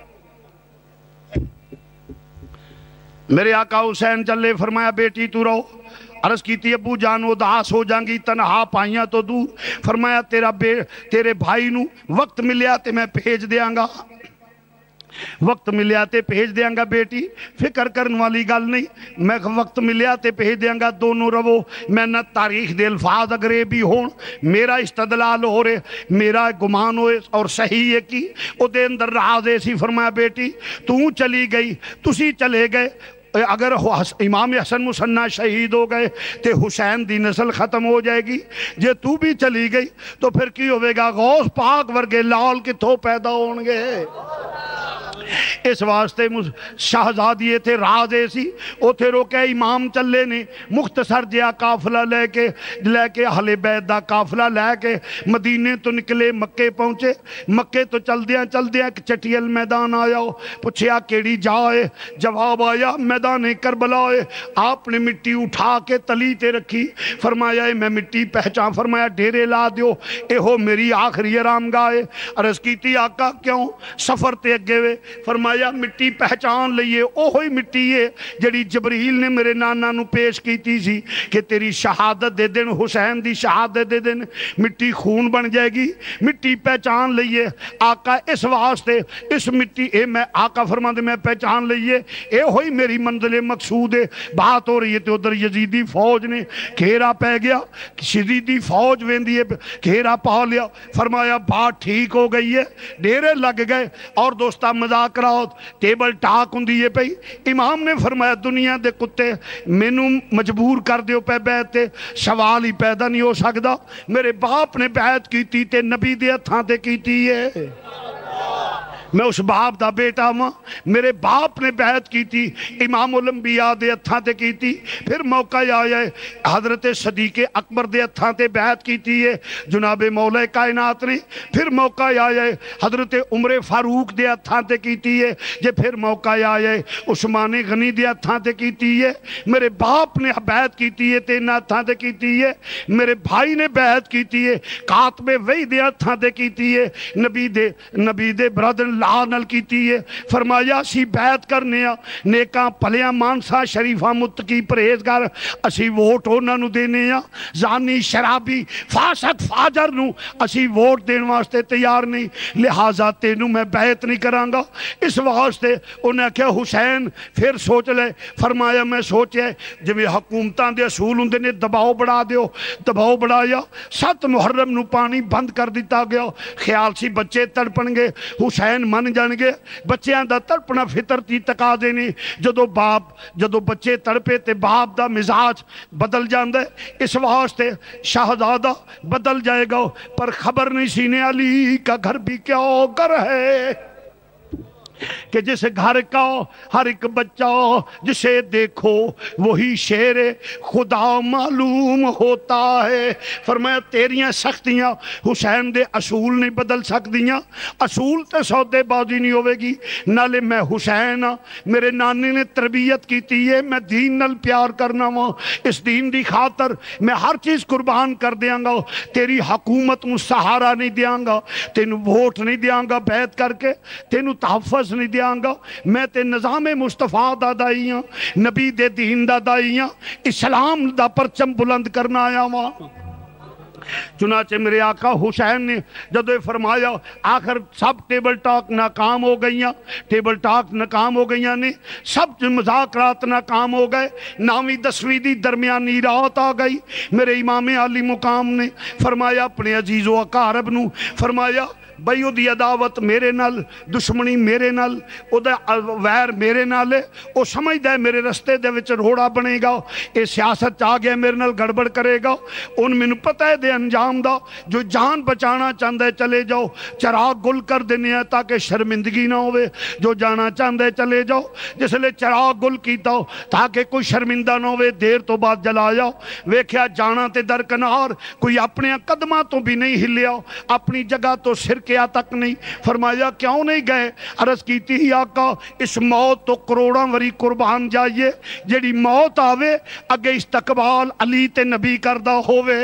मेरे आका हुसैन चले, फरमाया बेटी तू रहो। अर्ज की अबू जान उदास हो जाएगी, तनहा पाइया तो दूर। फरमाया तेरा तेरे भाई नू वक्त मिलिया ते मैं भेज देंगा, वक्त मिलिया तो भेज देंगा बेटी, फिक्र करने वाली गल नहीं। मैं वक्त मिलिया तो भेज देंगा, दोनों रवो। मैं ना तारीख दे अल्फाज अगरेबी हो, मेरा इस्तदलाल हो रहे, मेरा गुमान होए और सही है कि उहदे अंदर राज ऐसी। फरमाया बेटी तू चली गई, तुसी चले गए, अगर इमाम हसन मुसन्ना शहीद हो गए तो हुसैन दी नस्ल खत्म हो जाएगी, जे तू भी चली गई तो फिर की होगा, गौस पाक वर्गे लाल कितों पैदा होंगे। इस वास्ते शाहजादी थे राज सी उथे रोके इमाम चले ने मुख्तसर जहा काफिला लैके हले बैद का काफिला लैके मदीने तो निकले मक्के पहुँचे। मक्के तो चलदिया एक चटियल मैदान आया, पूछया केड़ी जा है, जवाब आया मैदान करबला है। आपने मिट्टी उठा के तली ते रखी, फरमाया मैं मिट्टी पहचान, फरमाया डेरे ला दो, यो मेरी आखिरी आरामगाह है। अर्ज की आका क्यों सफर ते अगे वे, फरमाया मिट्टी पहचान लीए ओह मिट्टी है जिहड़ी जबरील ने मेरे नाना नूं पेश कीती सी कि तेरी शहादत दे दिन, हुसैन दी शहादत दे दिन मिट्टी खून बन जाएगी, मिट्टी पहचान लीए आका। इस वास्ते इस मिट्टी ए मैं आका फरमाते मैं पहचान लीए एहो ही मेरी मंजिल मकसूद है। बात हो रही है तो उधर यजीदी फौज ने घेरा पै गया, यजीदी फौज वेंदी है घेरा पा लिया, फरमाया बात ठीक हो गई है, डेरे लग गए। और दोस्ता मजाक कराओ टेबल टाक होंदी है पई। इमाम ने फरमाया दुनिया दे कुत्ते मैनू मजबूर कर दियो पे बैत ते, सवाल ही पैदा नहीं हो सकता, मेरे बाप ने बैत कीती ते नबी दे हत्थां ते कीती है, मैं उस बाप का बेटा वाँ, मेरे बाप ने बैत की थी इमाम उलंबिया के हत्थों से की थी। फिर मौका आया हजरत सदीके अकबर के हत्थों से बैत की थी है जनाबे मौला कायनात ने। फिर मौका आया हजरत उमर फारूक के हत्थों से की थी है जे। फिर मौका आया उस्मान गनी के हत्थों से की थी है, मेरे बाप ने बैत की थी है तो इन हत्थों से की थी है, मेरे भाई ने बैत की थी है कातबे वही के हत्थों से की थी है, नबी दे ब्रदर नाल कीती है। फरमाया असी बैत करने नेका भलिया मानसा शरीफा मुत्तकी परहेजगार असी वोट उन्होंने देने, जानी शराबी फासक फाजर नूं असी वोट देने वास्ते तैयार नहीं, लिहाजा तेनू मैं बैत नहीं करांगा। इस वास्ते उन्हें आख्या हुसैन फिर सोच ले, फरमाया मैं सोचया जिवें हुकूमतां दे असूल हुंदे ने दबाव बढ़ा दिओ, दबाव बढ़ाया 7 मुहर्रम नूं पानी बंद कर दिता गया। ख्याल सी बच्चे तड़पणगे, हुसैन मन जाएंगे, बच्चों का तड़पना फितरती तकादे ने, जो बच्चे तड़पे तो बाप का मिजाज बदल जाता है। इस वास्ते शाहजादा बदल जाएगा, पर खबर नहीं सीने अली का घर भी क्या घर है कि जिस घर का हर एक बच्चा जिसे देखो वही शेर खुदा मालूम होता है। फरमाया तेरियां सख्तियां हुसैन दे असूल नहीं बदल सकदियां, असूल तो सौदेबाजी नहीं होगी, नाले मैं हुसैन हाँ, मेरे नानी ने तरबियत की है, मैं दीन नाल प्यार करना वा, इस दीन की खातर मैं हर चीज़ कुर्बान कर देंगा, तेरी हकूमत नूं सहारा नहीं देंगा, तेनू वोट नहीं देंगा बैत करके, तेनू तहफ़ नहीं देंगा, मैं ते निज़ामे मुस्तफा दा दाई हाँ, नबी दे दीन दा दाई हाँ, इस्लाम दा परचम बुलंद करना आया वां। चुनाचे मेरे आका हुसैन ने जदों ये फरमाया आखिर सब टेबल टाक नाकाम हो गई, टेबल टाक नाकाम हो गई ने, सब मुज़ाकरात नाकाम हो गए, 9वीं 10वीं दी दरमियानी रात आ गई। मेरे इमाम आली मुकाम ने फरमाया अपने अजीज़ो अकारब नूं, फरमाया बई उहदी अदावत मेरे नाल, दुश्मनी मेरे नाल, उहदा वैर मेरे नाल है, वह समझदा है मेरे रस्ते दे विच रोड़ा बनेगा, ये सियासत आ गया मेरे नाल गड़बड़ करेगा, उन मैनू पता है दे अंजाम दा, जो जान बचाना चाहता है चले जाओ, चिराग गुल कर देने हैं ताकि शर्मिंदगी ना होवे, जो जाना चाहता है चले जाओ, जिसले चिराग गुल कीता ताकि कोई शर्मिंदा ना होवे, देर तो बाद जला जाओ। वेख्या जाना ते दरकनार, कोई अपने कदमां तो भी नहीं हिलिया, अपनी जगह तो सिर क्या तक नहीं। फरमाया क्यों नहीं गए, अर्ज की आका इस मौत तो करोड़ों वरी कुर्बान जाइए, जेड़ी मौत आवे अगे इस्तकबाल अली ते नबी करदा होवे,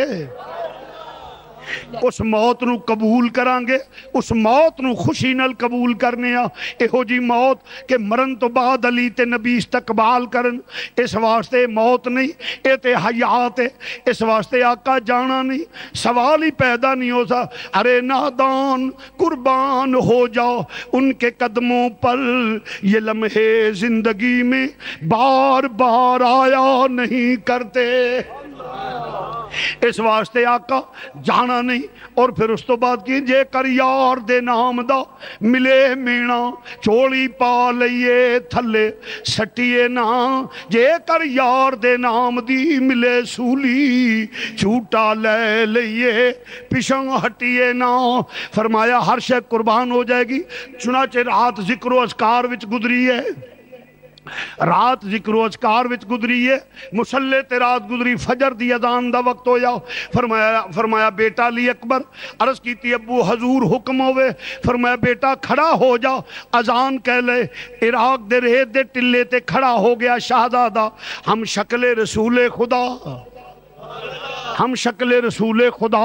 उस मौत नूं कबूल करांगे, उस मौत नूं खुशी नाल कबूल करने आ, इहो जी मौत के मरन तो बाद अली ते नबी इस्तकबाल करन। इस वास्ते मौत नहीं, ये ते हयात है, इस वास्ते आका जाना नहीं, सवाल ही पैदा नहीं हो सा। अरे नादान कुर्बान हो जाओ उनके कदमों पर, ये लम्हे जिंदगी में बार बार आया नहीं करते। इस वास्ते आका जाना नहीं। और फिर उस तो बाद की जे कर यार दे नाम दा मिले मीणा चोली पा लइए थले सटिए ना, जे कर यार दे नाम दी मिले सूली झूटा ले लइए पिछंग हटिए ना। फरमाया हर शे कुर्बान हो जाएगी। चुनाचे रात जिक्रो अज़कार विच गुजरी है, रात जिक्रो अज़कार विच गुजरी है, मुसल्ले ते रात गुजरी, फजर दी अजान दा वक्त होया। फरमाया बेटा ली अकबर, अर्ज की अबू हजूर हुक्म होवे। फरमाया बेटा खड़ा हो जा, अजान कह ले। इराक दे रेत दे टिले ते खड़ा हो गया शाहजादा। हम शक्ले रसूले खुदा, हम शक्ले रसूले खुदा,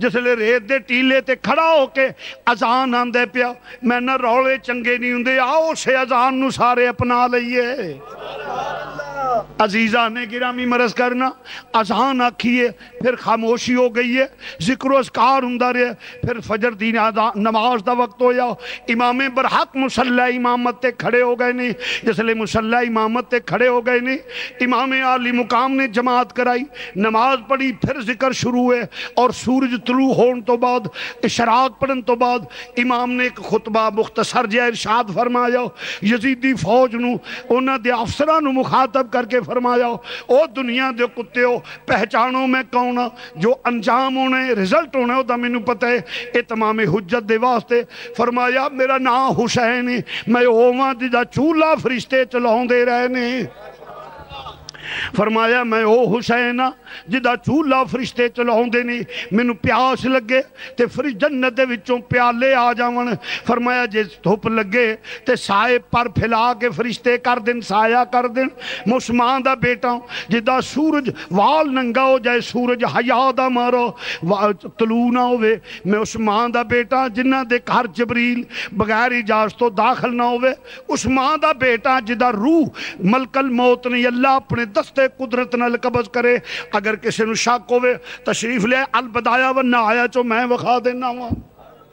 जिसले रेत दे टीले ते खड़ा होके अजान आंदे पिया। मैं ना रौले चंगे नहीं हुंदे, आओ उस अजान नू सारे अपना लईए। अजीजा ने गिरामी मरज करना, अजान आखिए, फिर खामोशी हो गई है, जिक्रो अज़कार हुंदा रहा। फिर फजर दी नमाज का वक्त होया, इमामे बरहक मुसल्ला इमामत ते खड़े हो गए नहीं। जिसले मुसल्ला इमामत ते खड़े हो गए नहीं, इमाम आली मुकाम ने जमात कराई, नमाज पढ़ी, फिर जिक्र शुरू हुए। और सूरज तलू होने तो बाद, इशराक पढ़न तो बाद, इमाम ने एक खुतबा मुख्तसर जिहा इरशाद फरमाया। यजीदी फौज नू उन्हां दे अफसरां नू मुखातब करके फरमाया, ओ दुनिया दे कुत्ते हो, पहचानो मैं कौन आ। जो अंजाम होने, रिजल्ट होने, वह मैनू पता है। ये तमाम हुज्जत दे वास्ते फरमाया मेरा नां हुसैन है, मैं होवां जिहदा चूल्हा फरिश्ते चलाउंदे रहे ने। फरमाया मैं वह हुसैन आ जिदा चूल्हा फरिश्ते चलाते नहीं। मैनू प्यास लगे तो फिर जन्नत दे विचों प्याले आ जावन। फरमाया जे धुप लगे तो साए पर फैला के फरिश्ते कर देन, साया कर देन। मुसलमान का बेटा जिदा सूरज वाल नंगा हो जाए, सूरज हया दा मारो तलू ना हो। मैं उस्मान का बेटा जिन्ना दे घर जबरील बगैर इजाजत तो दाखिल ना होवे, उस्मान का बेटा जिदा रूह मलकल मौत नहीं अल्लाह अपने दस्ते कुदरत नाल कब्ज करे। अगर किसी को शक हो तशरीफ लिया, अलबदाया व नहाया चो मैं विखा देना वा।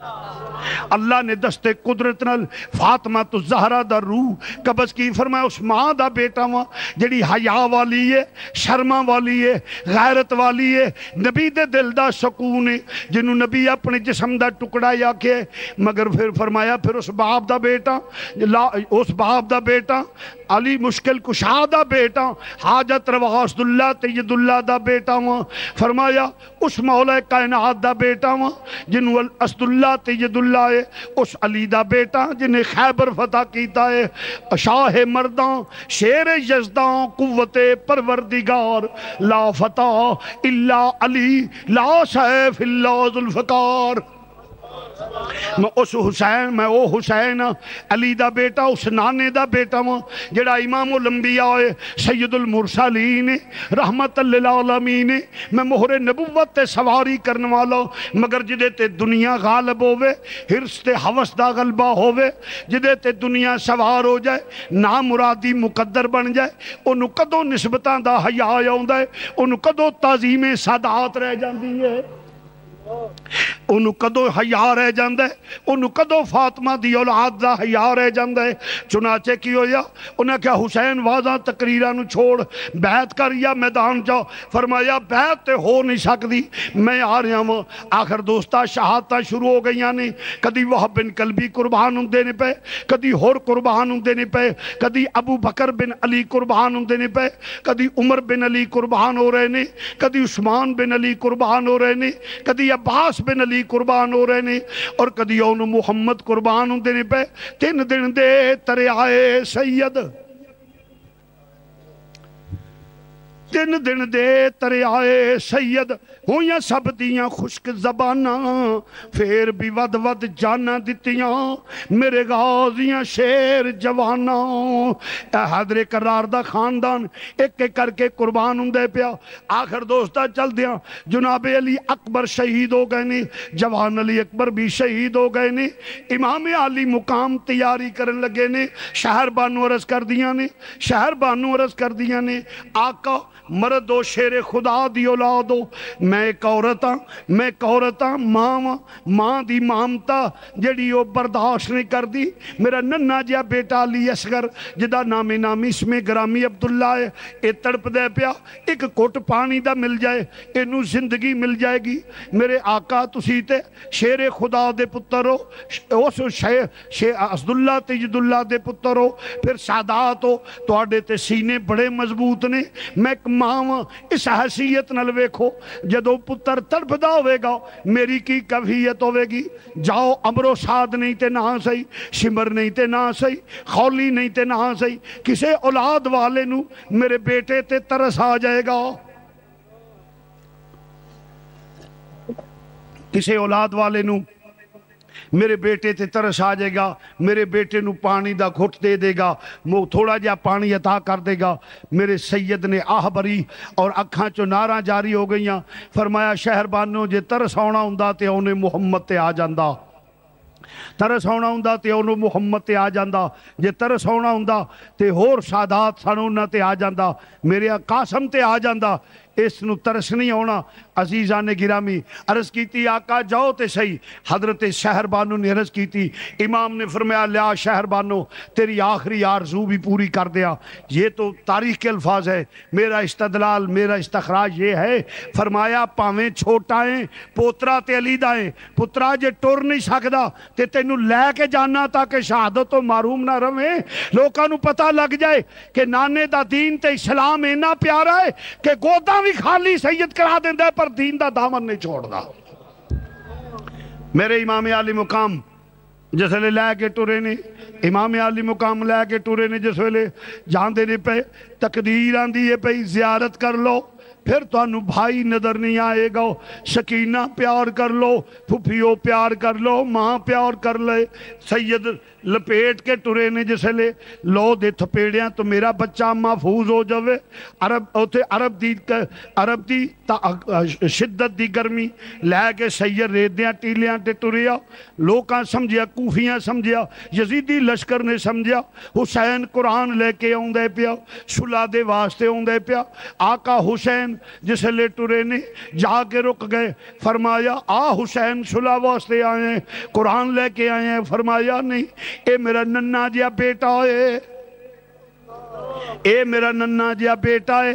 अल्लाह ने दस्ते कुदरत नाल फातिमा तो जहरा दा रूह कब्ज की। फरमाया उस माँ दा बेटा वा जिहड़ी हया वाली है, शर्मा वाली है, गैरत वाली है, नबी दे दिल दा सकून है, जिन्हों नबी अपने जिसम दा टुकड़ा आखे। मगर फिर फरमाया फिर उस बाप दा बेटा, उस बाप दा बेटा अली मुश्किल कुशा दा बेटा, हाजत रवा असदुल्ला तय्यदुल्ला दा बेटा वा। फरमाया उस मौला कायनात दा बेटा वा जिन्हों असदुल्ला तय्यदुल्ला है, उस अली दा बेटा जिन्हें खैबर फतह किया है। शाह मर्दा शेर यजदा कुव्वते परवरदिगार ला फतह इल्ला अली ला सैफ इल्ला जुल्फकार। मैं उस हुसैन, मैं वो हुसैन अली दा बेटा, उस नाने दा बेटा वा जेड़ा इमामुल अंबिया है, सैयदुल मुरसलीन है, रहमतुल लिल आलमीन है। मैं मोहरे नबुव्वत ते सवारी करने वाला, मगर जिदे ते दुनिया गालिब होवे, हिरस ते हवस दा गलबा होवे, जिदे ते दुनिया सवार हो जाए, ना मुरादी मुकद्दर बन जाए। ओनू कदों निस्बतां दा हया आउंदा है, ओनू कदों ताज़ीमे सादात रह जांदी है, उन्होंने कदों हया रह जाता है, उन्होंने कदों फातिमा दी औलाद दा हया रह जाता है। चुनाचे की होया, उन्हें क्या हुसैन वाजा तकरीरा नू छोड़ बैत कर या मैदान जाओ। फरमाया बैत तो हो नहीं सकती, मैं आ रहा हूँ। आखिर दोस्ता शहादत शुरू हो गई ने, कभी वहब बिन कलबी कुर्बान होंदे ने पे, कभी होर कुर्बान होंदे ने पे, कभी अबू बकर बिन अली कुर्बान होंदे ने पे, कभी उमर बिन अली कुर्बान हो रहे ने, कभी उस्मान बिन अली कुर्बान हो रहे ने, कभी अब्बास बिन अली कुर्बान हो रहे ने, और कदी ओनू मुहम्मद कुर्बान होंदे ने पे। 3 दिन दे तरे आए सैयद, 3 दिन दे तरे आए सैयद, होइयां सब दियां खुश्क जबाना, फिर भी वद वद जाना दितियां मेरे गाजियां शेर जवाना। हैदर करार दा खानदान एक एक करके कुर्बान हुंदे पिया। आखिर दोस्ता चलदियां जनाबे अली अकबर शहीद हो गए ने, जवान अली अकबर भी शहीद हो गए ने, इमाम अली मुकाम तैयारी करन लगे ने। शहर बानू अरज कर दियां ने, शहर बानू अरज कर दियां ने, आका मर्द ओ शेरे खुदा दी औलाद हो। मैं एक औरत हाँ, मैं एक औरत हाँ, मां वा, मां दी मामता जिहड़ी ओ बर्दाश्त नहीं करदी। मेरा नन्ना जिहा बेटा अली असगर जिहदा नामे नामी इसमें ग्रामी अब्दुल्ला है, ये तड़पदा पिया एक घुट पानी दा मिल जाए इनू जिंदगी मिल जाएगी। मेरे आका तुसी ते शेरे खुदा दे पुत्तर हो, उस शे असदुल्ला तजदुल्ला दे पुत्तर हो, फिर सादात हो, तुहाडे ते सीने बड़े मजबूत ने। मैं एक मां वां, इस हैसीयत नाल वेखो जदों पुत्तर तड़पदा होवेगा मेरी की कैफियत होवेगी। जाओ अमरो साद नहीं ते ना सही, शिमर नहीं ते ना सही, खौली नहीं ते ना सही, किसी औलाद वाले नूं मेरे बेटे ते तरस आ जाएगा, किसी औलाद वाले नूं मेरे बेटे ते तरस आ जाएगा। मेरे बेटे नू पानी दा घुट दे देगा, वो थोड़ा जा पानी अता कर देगा। मेरे सैयद ने आह भरी और अखां चो नारा जारी हो गई। फरमाया शहरबानो जे तरस आना हुंदा ते उन्हें मुहम्मद ते आ जांदा, तरस आना हुंदा ते उन्हें मुहम्मद ते आ जांदा, जे तरस आना हुंदा ते होर सादात सानू ना ते आ जांदा, मेरे कासम ते आ जांदा। इस नू तरस नहीं आना। अजीजा ने गिरामी अर्ज की आका जाओ तो सही। हजरत शहरबानो ने अर्ज की, इमाम ने फरमाया लिया शहरबानो तेरी आखिरी आरजू भी पूरी कर दिया। ये तो तारीख के अल्फाज है, मेरा इस्तदलाल मेरा इस्तखराज ये है। फरमाया भावें छोटा है पोतरा तो अलीदा है, पुत्रा जे टुर नहीं सकता तो तेनू लैके जाना ताकि शहादत तो महरूम ना रवे, लोगों को पता लग जाए कि नाने का दीन तो इस्लाम इन्ना प्यारा है कि गोदा भी खाली सैयद करा देता है पर दीन का दामन नहीं छोड़ता। मेरे इमाम आली मुकाम जिस वे लैके टुरे ने, इमाम आली मुकाम लैके टुरे ने, जिस वे जाते नहीं पे तकदीर आती है पई जियारत कर लो फिर तुहानू भाई नज़र नहीं आएगा। शकीना प्यार कर लो, फुफियो प्यार कर लो, माँ प्यार कर ले। सैयद लपेट के टुरे ने जिसले लो दे थपेड़िया तो मेरा बच्चा महफूज हो जावे। अरब उथे अरब दी शिद्दत दी गर्मी लैके सैयद रेदियाँ टीलियाँ ते टुरिया। लोकां समझिया, कूफियाँ समझिया, यजीदी लश्कर ने समझिया हुसैन कुरान लैके आउंदा पिया, सुलह दे वास्ते आउंदा पिया। आका हुसैन जिसले टुरे ने जाके रुक गए। फरमाया आ हुसैन सुलह वास्ते आए हैं, कुरान लेके आए हैं। फरमाया नहीं, ये मेरा नन्ना जिहा बेटा है, ए मेरा नन्ना जिहा बेटा है,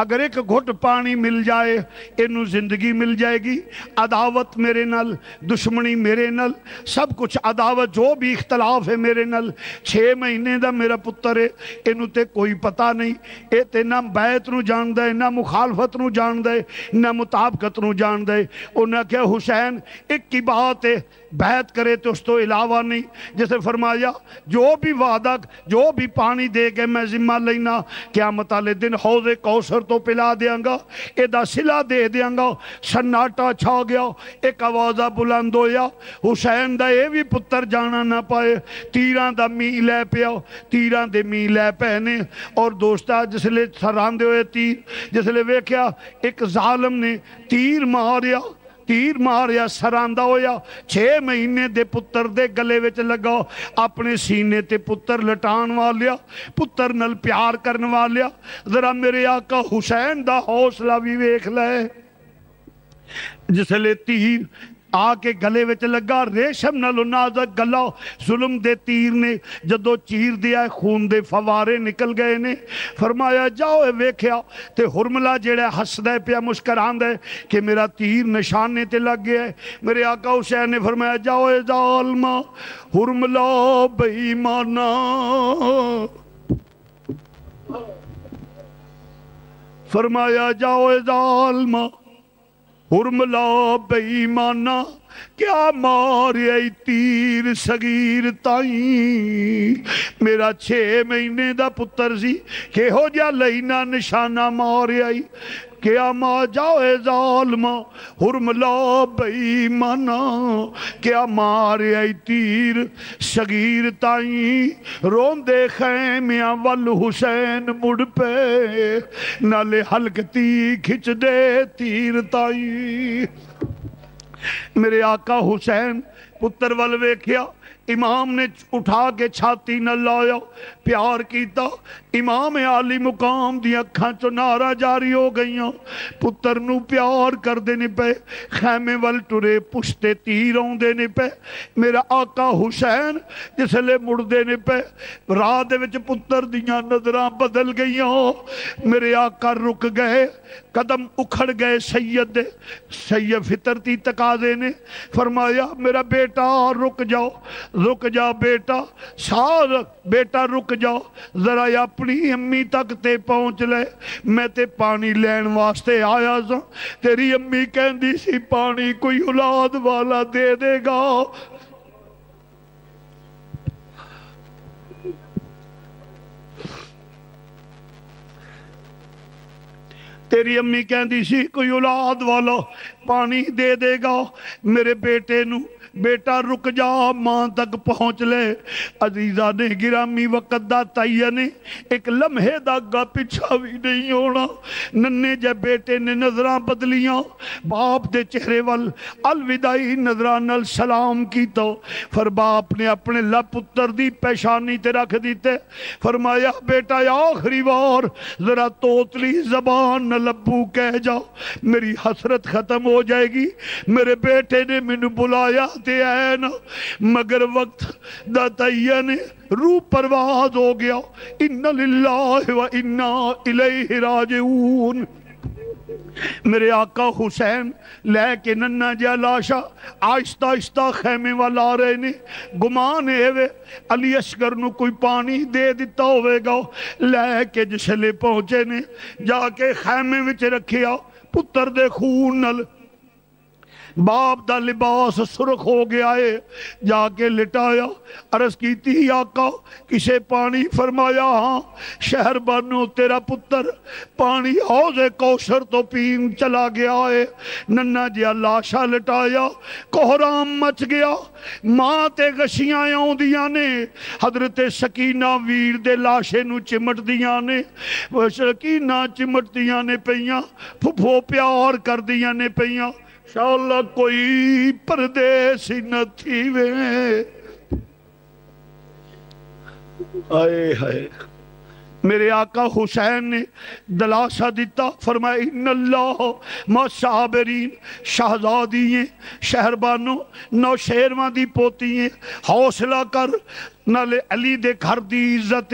अगर एक घुट पानी मिल जाए इनू जिंदगी मिल जाएगी। अदावत मेरे नाल, दुश्मनी मेरे नाल, सब कुछ अदावत जो भी इख्तलाफ है मेरे नाल। 6 महीने का मेरा पुत्र है, इनू ते कोई पता नहीं, ये ते ना बैत नू जानदा है, ना मुखालफत नू जानदा है, ना मुताबकत नू जानदा है। उन्हें क्या हुसैन एक की बात है बैत करे तो उस तो इलावा नहीं। जैसे फरमाया जो भी वादा जो भी पानी दे के मैं जिम्मा लेना, क़यामत वाले दिन हौज़े कौसर तो पिला देंगा, एदा सिला दे देंगा। सन्नाटा छा गया, एक आवाज़ा बुलंद होया हुसैन दा ये भी पुत्र जाना ना पाए। तीरां दा मींह लै पिया, तीरां दे मींह लै पैने। और दोस्ता जिसले सरांदे होए तीर, जिसले वेख्या एक जालिम ने तीर मारिया सरांदा होया। 6 महीने दे पुत्र दे गले विच लगा, अपने सीने ते पुत्र लटाण वालिया, पुत्र नाल प्यार करन वालिया। जरा मेरे आका हुसैन दा हौसला भी वेख ले। जिसले तीर आके गले विच लगा, रेशम नाल नाज़ुक गला, जुल्म दे तीर ने जदों चीर दिया खून दे फवारे निकल गए ने। फरमाया जाओ वेख्या ते हुरमला जेड़ा हसदा पिया मुस्करांदा कि मेरा तीर निशाने ते लग गया। मेरे आका हुसैन ने फरमाया जाओ ज़ालमा, हुरमला बेईमाना, फरमाया जाओ ज़ालमा हुरमला बेईमाना, क्या मारिया तीर सगीर ताई। मेरा 6 महीने का पुत्र सी, किहो जिहा लईना निशाना मारिया, क्या मां जाओ ज़ालमा हुरमला बेईमाना, क्या मारिया तीर सगीर ताई। रोंदे खैमियां वल हुसैन मुड़ पे, नाले हलकती खिच दे तीर ताई। मेरे आका हुसैन पुत्र वल वेखिया, इमाम ने उठा के छाती न लाया, प्यार किया। इमाम आली मुकाम दी अखां चो नारा जारी हो गईयां, पुत्र नू प्यार करदे ने पे। खैमे वल टुरे, पुछते तीर आउंदे ने पे। मेरा आका हुसैन जिसले मुड़दे ने पे, राह दे विच पुत्र दियां नजरां बदल गईयां। मेरे आका रुक गए, कदम उखड़ गए। सैयद फितरती तकाजे ने फरमाया, मेरा बेटा रुक जाओ, रुक जा बेटा, सार बेटा रुक जाओ, जरा अपनी अम्मी तक ते पहुँच ले। मैं ते पानी लैन वास्ते आया सा, तेरी अम्मी कहती सी पानी कोई औलाद वाला दे देगा। तेरी अम्मी कहती सी कोई औलाद वाला पानी दे देगा। मेरे बेटे नू बेटा रुक जा, मां तक पहुँच ले। अजीजा ने गिरामी वक़्त दा ताइया ने एक लम्हे दा अग्गा पिछा भी नहीं होना। नन्हे जे बेटे ने नजरां बदलियां, बाप दे चेहरे वल अलविदाई नजरां नाल सलाम कीता। फिर बाप ने अपने लब पुत्र दी पेशानी ते रख दिते। फरमाया, बेटा आखिरी बार जरा तोतली जबान न लब्बू कह जाओ, मेरी हसरत खत्म हो जाएगी। मेरे बेटे ने मैनू बुलाया ते है ना, मगर वक्त दा तैया ने रूह परवाज हो गया। इन्ना लिल्लाहि व इन्ना इलैहि राजिऊन। मेरे आका हुसैन लैके नन्ना जहा लाशा आहिस्ता आहिस्ता खैमे वाल आ रहे ने। गुमान है अली असगर नू कोई पानी दे दिता होगा। लैके जिसले पहुंचे ने, जाके खैमे विच रखिया, पुत्र दे खून नाल बाप दा लिबास सुरख हो गया है। जाके लिटाया, अरज की आका किसे पानी? फरमाया हाँ, शहर बानो तेरा पुत्र पानी हौजे कौशर तो पीन चला गया है। नन्ना जिया लाशा लिटाया, कोहराम मच गया। मां ते गशियां आउंदियां ने, हजरते सकीना वीर दे लाशे नू चिमटदियां ने। सकीना चिमटदियां ने पईयां, फुफो प्यार करदियां ने पईयां। शाला कोई परदेस न थी वे। आए हाय, मेरे आका हुसैन ने दलासा दिता। फरमाया, इन्नल्लाह मा साबरीन। शहजादियाँ शहरबानो नौशेरवा दी पोतियाँ, हौसला कर। नाले अली दे घर दी इज्जत,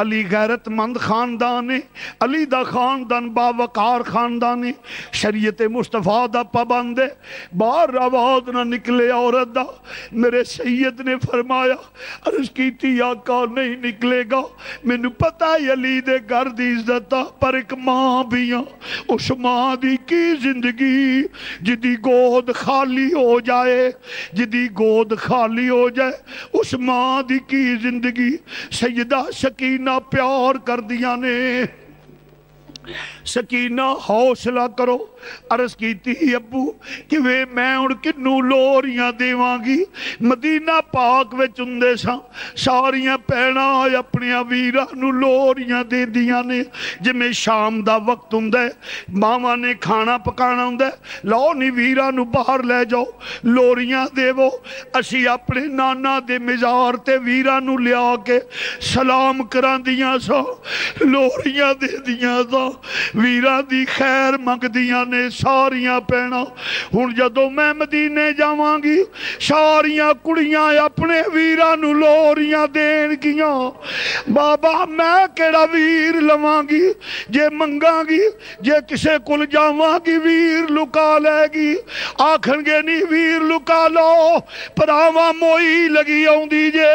अली गैरतमंद खानदान है, अली दा खानदान बावकार खानदान है, शरीयत मुस्तफा दा पाबंद है। बाहर आवाज ना निकले औरत दा। मेरे सैयद ने फरमाया, अर्ज की आका नहीं निकलेगा, मैनू पता है अली दे घर दी इज्जत, पर एक माँ भी हाँ, उस माँ दी की जिंदगी जिदी गोद खाली हो जाए, जिदी गोद खाली हो जाए, उस माँ दी की जिंदगी। सैयदा सकीना प्यार कर दिया ने। सकीना हौसला करो। अर्ज की अबू कि वे मैं हुण किन्नू लोरियां देवांगी? मदीना पाक विच हुंदे सां, सारियां पैणां अपनियां वीरां नू लोरियां देंदियां ने। जिवें शाम दा वक्त हुंदा है, मावां ने खाना पकाना हुंदा है, लओ नी वीरां नू बाहर लै जाओ, लोरियां देवो। असी अपने नाना दे मज़ार ते वीरां नू लिया के सलाम करांदियां सां, लोरियां देंदियां सां, वीरां दी खैर मंगदियां ने सारियां पैणा। हुण जदों मैं मदीने जावांगी, सारियां कुड़ियां अपने वीरां नू लोरियां देणगियां। बाबा मैं केड़ा वीर लवांगी? जे मंगांगी, जे किसे कोल जावांगी वीर लुका लैगी। आखणगे नहीं वीर लुका लो, भरावां मोई लगी आउंदी जे।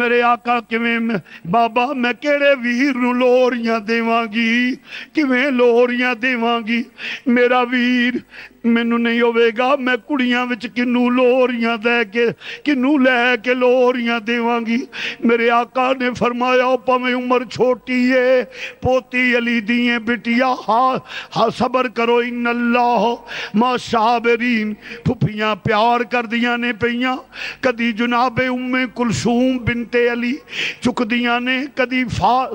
मेरे आका किवें बाबा मैं केड़े वीर नू लोरियां देवांगी? किवें लोरियां देवांगी? मेरा वीर मैनू नहीं होगा, मैं कुड़ियां विच किनू लोरियां दे के किनू लै के लोरियां देवांगी। मेरे आका ने फरमाया भावें उम्र छोटी है, पोती अली दी है बिटिया हा सबर करो, इन्नल्लाह मा साबिरीन। फुफियां प्यार करदियां ने पईयां, कदी जनाबे उम्मे कुलसूम बिनते अली चुकदियां ने, कदी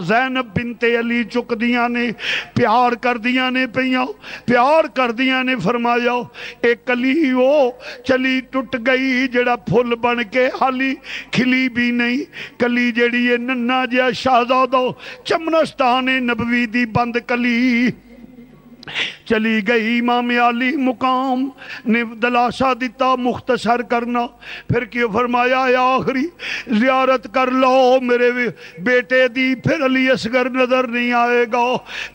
ज़ैनब बिनते अली चुकदियां ने, प्यार करदियां ने पईयां, प्यार करदियां ने। फरमाया एक अली वो चली टुट गई जेड़ा फुल बन के हाली खिली भी नहीं, कली जेड़ी है नन्ना जिहा शाहज़ादा चमनस्ताने नबवी दी बंद कली चली गई। इमाम अली मुकाम ने दलासा दिता, मुख्तसर करना। फिर क्यों फरमाया आखिरी जियारत कर लो मेरे बेटे दी, फिर अली असगर नजर नहीं आएगा।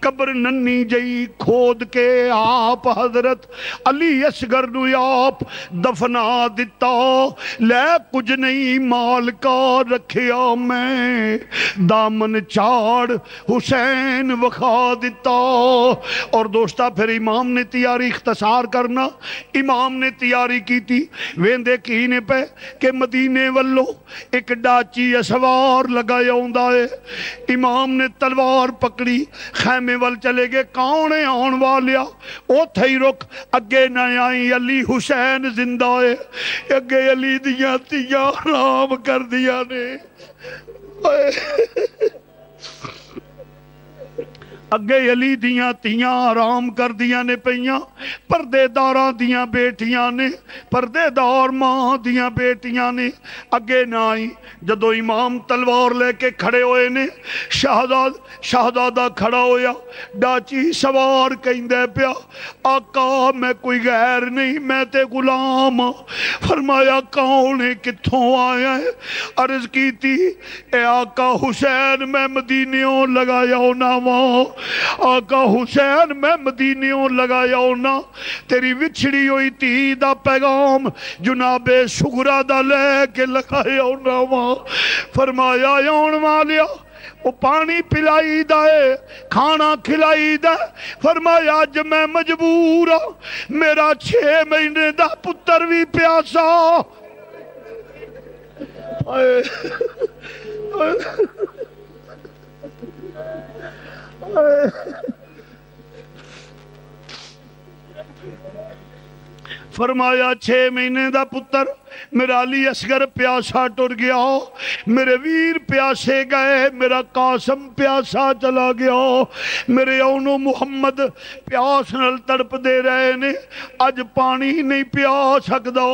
कब्र नन्नी जई खोद के आप हजरत अली असगर नू आप दफना दिता। लै कुछ नहीं माल का रखिया मैं, दामन चाड़ हुसैन वखा दिता। और दोस्ता फिर इमाम ने तैयारी इख्तसार करना, इमाम ने तैयारी की थी। वेंदे की ने पे के मदीने वल्लों एक डाची असवार लगाया हुंदा है। इमाम ने तलवार पकड़ी, खैमे वल चले गए। कौन है आने वाले, ओथे ही रुक, अगे ना आई। अली हुसैन जिंदा है, अगे अली दियां तियां आराम कर दिया ने। अगे अली दियां तियां आराम कर दियां ने पईयां, परदेदारां दियां बेटियां ने, परदेदार मां दियां बेटियां ने। अगे ना आई। जदों इमाम तलवार लेके खड़े होए ने, शहजादा खड़ा होया, डाची सवार कहंदा पिया आका मैं कोई गैर नहीं, मैं ते गुलाम। फरमाया कौन है, कित्थों आया है? अर्ज कीती ए आका हुसैन मैं मदीनेओं लगाया ना वां। आका हुसैन मैं मदीनियों लगाया ना, तेरी विछड़ी हुई धी दा पैगाम जुनाबे सुगरा दा लैके लगाया ना वा। फरमाया आउण वालिया वो पानी पिलाई दा है, खाना खिलाई दा। फरमाया अज मैं मजबूर हाँ, मेरा 6 महीने दा पुत्र भी प्यासा। फरमाया 6 महीने दा पुत्र मेरा अली असगर प्यासा टुर गया, मेरे वीर प्यासे गए, मेरा कासम प्यासा चला गया, मेरे औनो मुहम्मद प्यास नाल तड़पदे रहे ने। अज पानी नहीं पिया सकदा,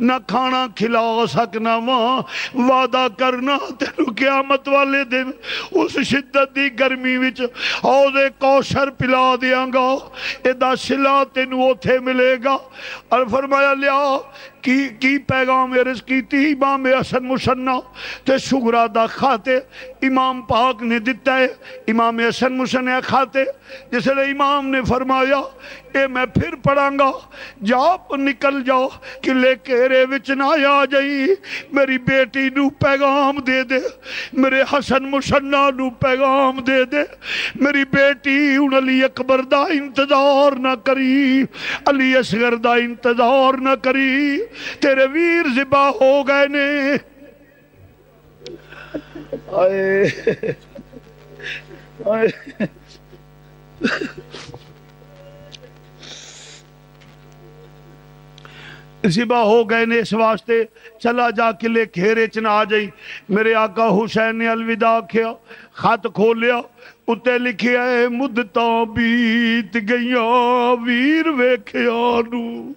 ना खाना खिला सकना वा। वादा करना तेनू क्यामत वाले दिन उस शिद्दत दी गर्मी विच औदे कौशर पिला देंगा, एदा सिला तेनू ओथे मिलेगा। और फरमाया लिया की पैगाम अर्ज की इमाम हसन मुसन्ना ते शुगरा दा खाते इमाम पाक ने दिता है। इमाम हसन मुसन्ना खाते जिसले इमाम ने फरमाया ए मैं फिर पढ़ांगा, जाप निकल जाओ कि लेकेरे विच ना आ जाई, मेरी बेटी नू पैगाम दे दे, मेरे हसन मुसन्ना नू पैगाम दे दे, मेरी बेटी हुन अली अकबर दा इंतजार ना करी, अली असगर दा इंतजार ना करी, तेरे वीर जिबा हो गए ने। आए, आए। जिबा हो गए ने, इस वास्ते चला जा किले घेरे च ना आ जाई। मेरे आका हुसैन ने अलविदा आख्या, खत खोलिया, उत्ते लिखिया है मुद्दतां बीत गईया वीर वेख्या नू।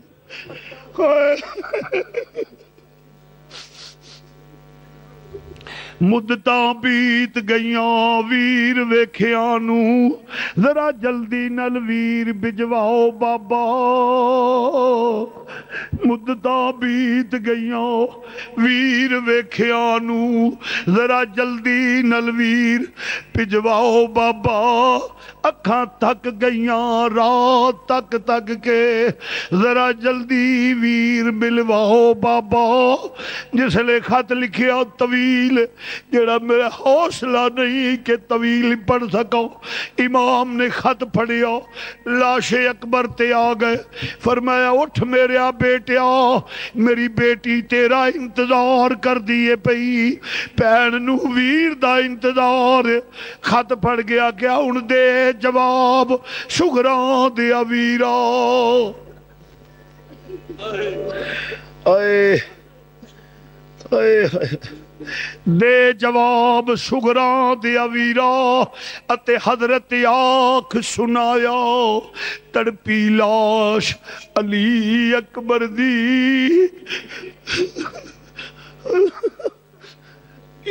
मुद्दतां बीत गईयां वीर वेख्या नू, जरा जल्दी नल वीर भिजवाओ बाबा। मुद्दतां बीत गईयां वीर वेख्या नू, जरा जल्दी नल वीर भिजवाओ बाबा। अखां थक गईयां रात तक तक के, जरा जल्दी वीर मिलवाओ बाबा। जिसले खत लिखिया तवील जरा मेरा हौसला नहीं कि तवील पढ़ सको। इमाम ने खत फड़िया, लाशे अकबर ते आ गए। फरमाया उठ मेरा बेटिया, मेरी बेटी तेरा इंतजार कर दिए पई, भैन नू वीर दा इंतजार। खत फड़ गया क्या हुण दे जवाब, सुगरा दिया वीरा। आए आए दे जवाब सुगरा दिया वीरा। अते हजरत आख सुनाया तड़पी लाश अली अकबर दी।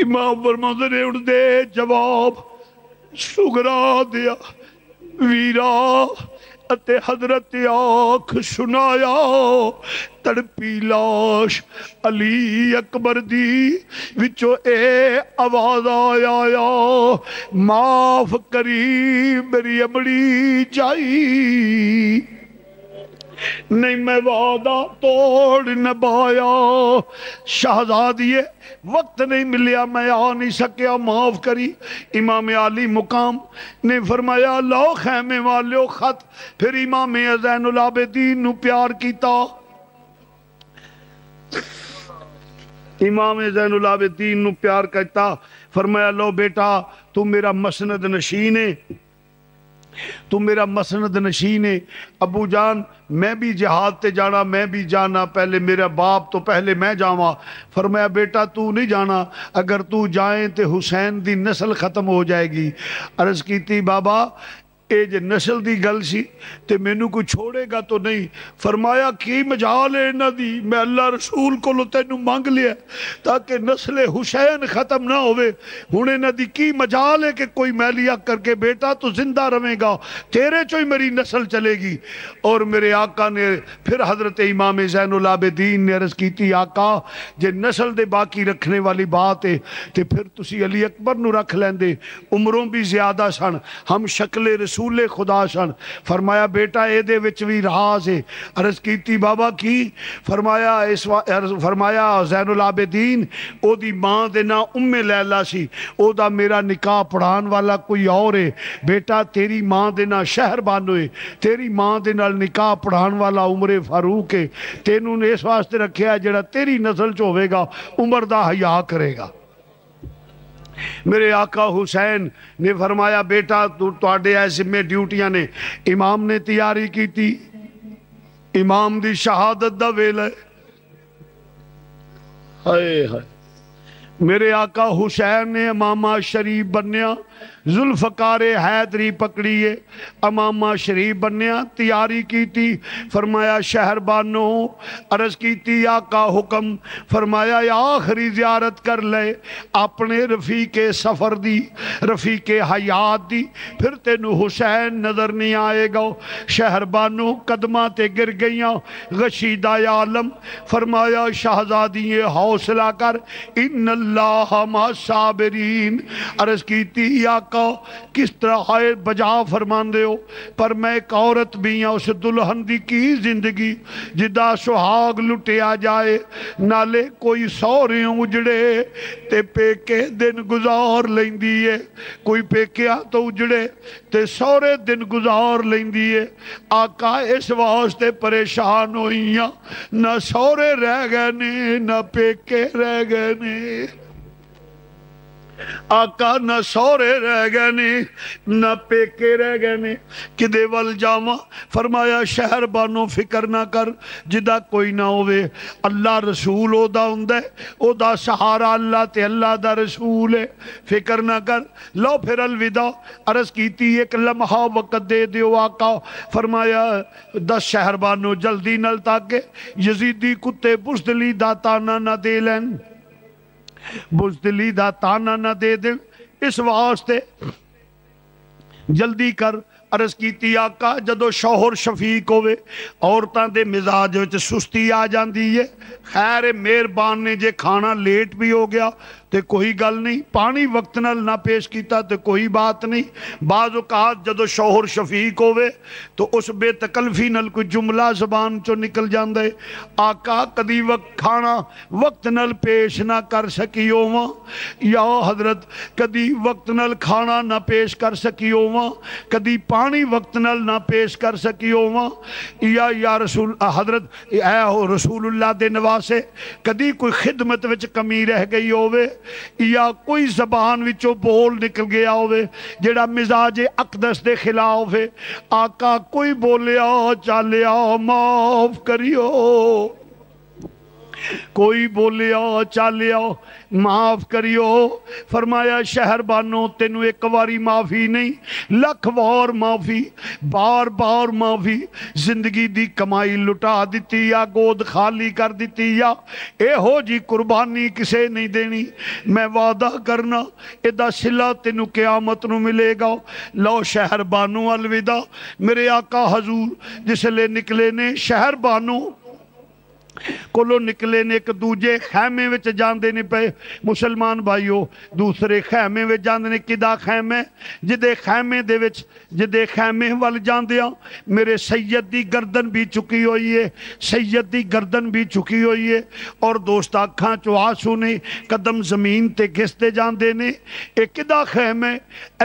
इमाम फरमाते ने उन दे जवाब सुगरा दिया वीरा, अते हजरत आँख सुनाया तड़पी लाश अली अकबर दी। विचो ए आवाज आया, माफ करी मेरी अमड़ी जाई, नहीं मैं वादा तोड़ न पाया। शहजादिये वक्त नहीं मिलिया, मैं आ नहीं सकिया, माफ करी। इमाम आली मुकाम ने फरमाया लो खैमे वालो खत। फिर इमाम ज़ैनुल आबदीन नू प्यार किया। इमाम ज़ैनुल आबदीन नू प्यार किया, फरमाया लो बेटा तू मेरा मसनद नशीन है, तू मेरा मसनद नशीन है। अबू जान मैं भी जहाद ते जाना, मैं भी जाना, पहले मेरा बाप तो पहले मैं जावा। फरमाया बेटा तू नहीं जाना, अगर तू जाए तो हुसैन दी नस्ल खत्म हो जाएगी। अर्ज की बाबा ये जो नस्ल की गल सी तो मैनू कोई छोड़ेगा तो नहीं। फरमाया की मजाल है इन्हों की, मैं अल्लाह रसूल को तेनू मंग लिया ताकि नस्ल हुसैन खत्म ना होवे। हुण इन्हों की की मजाल है कि कोई मैलिया करके बेटा तो जिंदा रहेगा, तेरे चो ही मेरी नस्ल चलेगी। और मेरे आका ने फिर हजरत इमाम ज़ैनुल आबदीन ने अर्ज की आका जे नस्ल दे बाकी रखने वाली बात है तो फिर तुसी अली अकबर नू रख लेंदे, उम्रों भी ज्यादा सन, हम शक्ले रसूले खुदा सन। फरमाया बेटा एदे विच भी राज है। अर्ज की बाबा की, फरमाया इस फरमाया ज़ैनुल आबदीन ओदी मां दे ना उम्मे लैला सी, ओदा मेरा निकाह पढ़ाने वाला कोई और है। बेटा तेरी मां दे ना शहर बानो है, तेरी मां दे नाल निकाह पढ़ाने वाला उमरे फारूक है। तेनू ने इस वास्ते रखिया जेड़ा तेरी नस्ल च होवेगा, उमर दा हया करेगा। मेरे आका हुसैन ने फरमाया बेटा तू तुहाडे जिम्मे ड्यूटियां ने। इमाम ने तैयारी की थी, इमाम दी शहादत दा वेला है। हाय हाय मेरे आका हुसैन ने अमामा शरीफ बनिया, जुल्फकारे हैदरी पकड़िए, अमामा शरीफ बनिया, तैयारी की थी। फरमाया शहर बानो, अर्ज की आका हुक्म। फरमाया आखिरी जियारत कर ले अपने रफीके सफ़र दी, रफीके हयात दी, फिर तेनू हुसैन नज़र नहीं आएगा। शहर बानो कदमां ते गिर गईयां गशीदा आलम। फरमाया शहजादिये हौसला कर, इन्नल्लाह मासाबरीन। अर्ज की आका किस तरह हाय बजा फरमाते हो, पर मैं एक औरत भी हाँ, उस दुल्हन दी की जिंदगी जिदा सुहाग लुटिया जाए, नाले कोई सौरे उजड़े ते पेके दिन गुजार लेंदी है, कोई पेकिया तो उजड़े ते सौरे दिन गुजार लेंदी है। आका इस वास्ते परेशान होई हाँ, ना सौरे रह गए ने ना पेके रह गए ने, आका ना सौरे रह गए ने ना पेके रह गए ने, किदे वल जावा। फरमाया शहर बानो फिक्र ना कर, जिदा कोई ना होवे, अल्लाह रसूल ओदा हुंदा है, ओदा सहारा अल्लाह ते अल्लाह दा रसूल है, फिक्र ना कर। लो फिर अलविदा। अर्ज कीती एक लम्हा वक्त दे दियो आका। फरमाया 10 शहर बानो जल्दी नाल ताके यजीदी कुत्ते बुज़दली दा ताना ना दे लैन, बुज़दिली दा ताना ना दे दें, इस वास्ते जल्दी कर। अर्ज की आका जदों शौहर शफीक होवे औरतां दे मिजाज विच सुस्ती आ जाती है। खैर मेहरबान ने जे खाना लेट भी हो गया तो कोई गल नहीं, पानी वक्त नाल ना पेश किया तो कोई बात नहीं। बाज़ औक़ात जदों शौहर शफीक होवे तो उस बेतकल्फी नाल कोई जुमला जबान चो निकल जाता है। आका कदी वक्त खाना वक्त नाल पेश ना कर सकी होवां या हजरत कदी वक्त नाल खाना ना पेश कर सकी होवां, कदी पानी वक्त नाल ना पेश कर सकी होवां, या रसूल हजरत ऐ रसूलुल्लाह दे नवासे कदी कोई खिदमत विच कमी रह गई होवे या कोई जबान विचों बोल निकल गया होवे जेड़ा मिजाज अकदस के खिलाफ है। आका कोई बोलिया चालिया माफ करियो, कोई बोलिया चालिया माफ करियो। फरमाया शहर बानो तेनू एक बारी माफ़ी नहीं, लख बार माफ़ी, बार बार माफ़ी। जिंदगी दी कमाई लुटा दिती या गोद खाली कर दिती या एहो जी कुर्बानी किसे नहीं देनी। मैं वादा करना एदा सिला तेनू क्यामत नू मिलेगा। लो शहर बानो अलविदा। मेरे आका हजूर जिसले निकले ने शहर बानो कोलो निकले ने एक दूजे खैमे में जाते नहीं पे। मुसलमान भाईओ दूसरे खैमे में जाते ने, किदा खैमे? जिदे खैमे दे विच जिदे खैमे वल जांदियां मेरे सैयद दी गर्दन भी चुकी हुई है, सैयद दी गर्दन भी चुकी हुई है। और दोस्त अखां चो आंसू ने कदम जमीन ते घिसते जाते ने। ये किदा खैमे?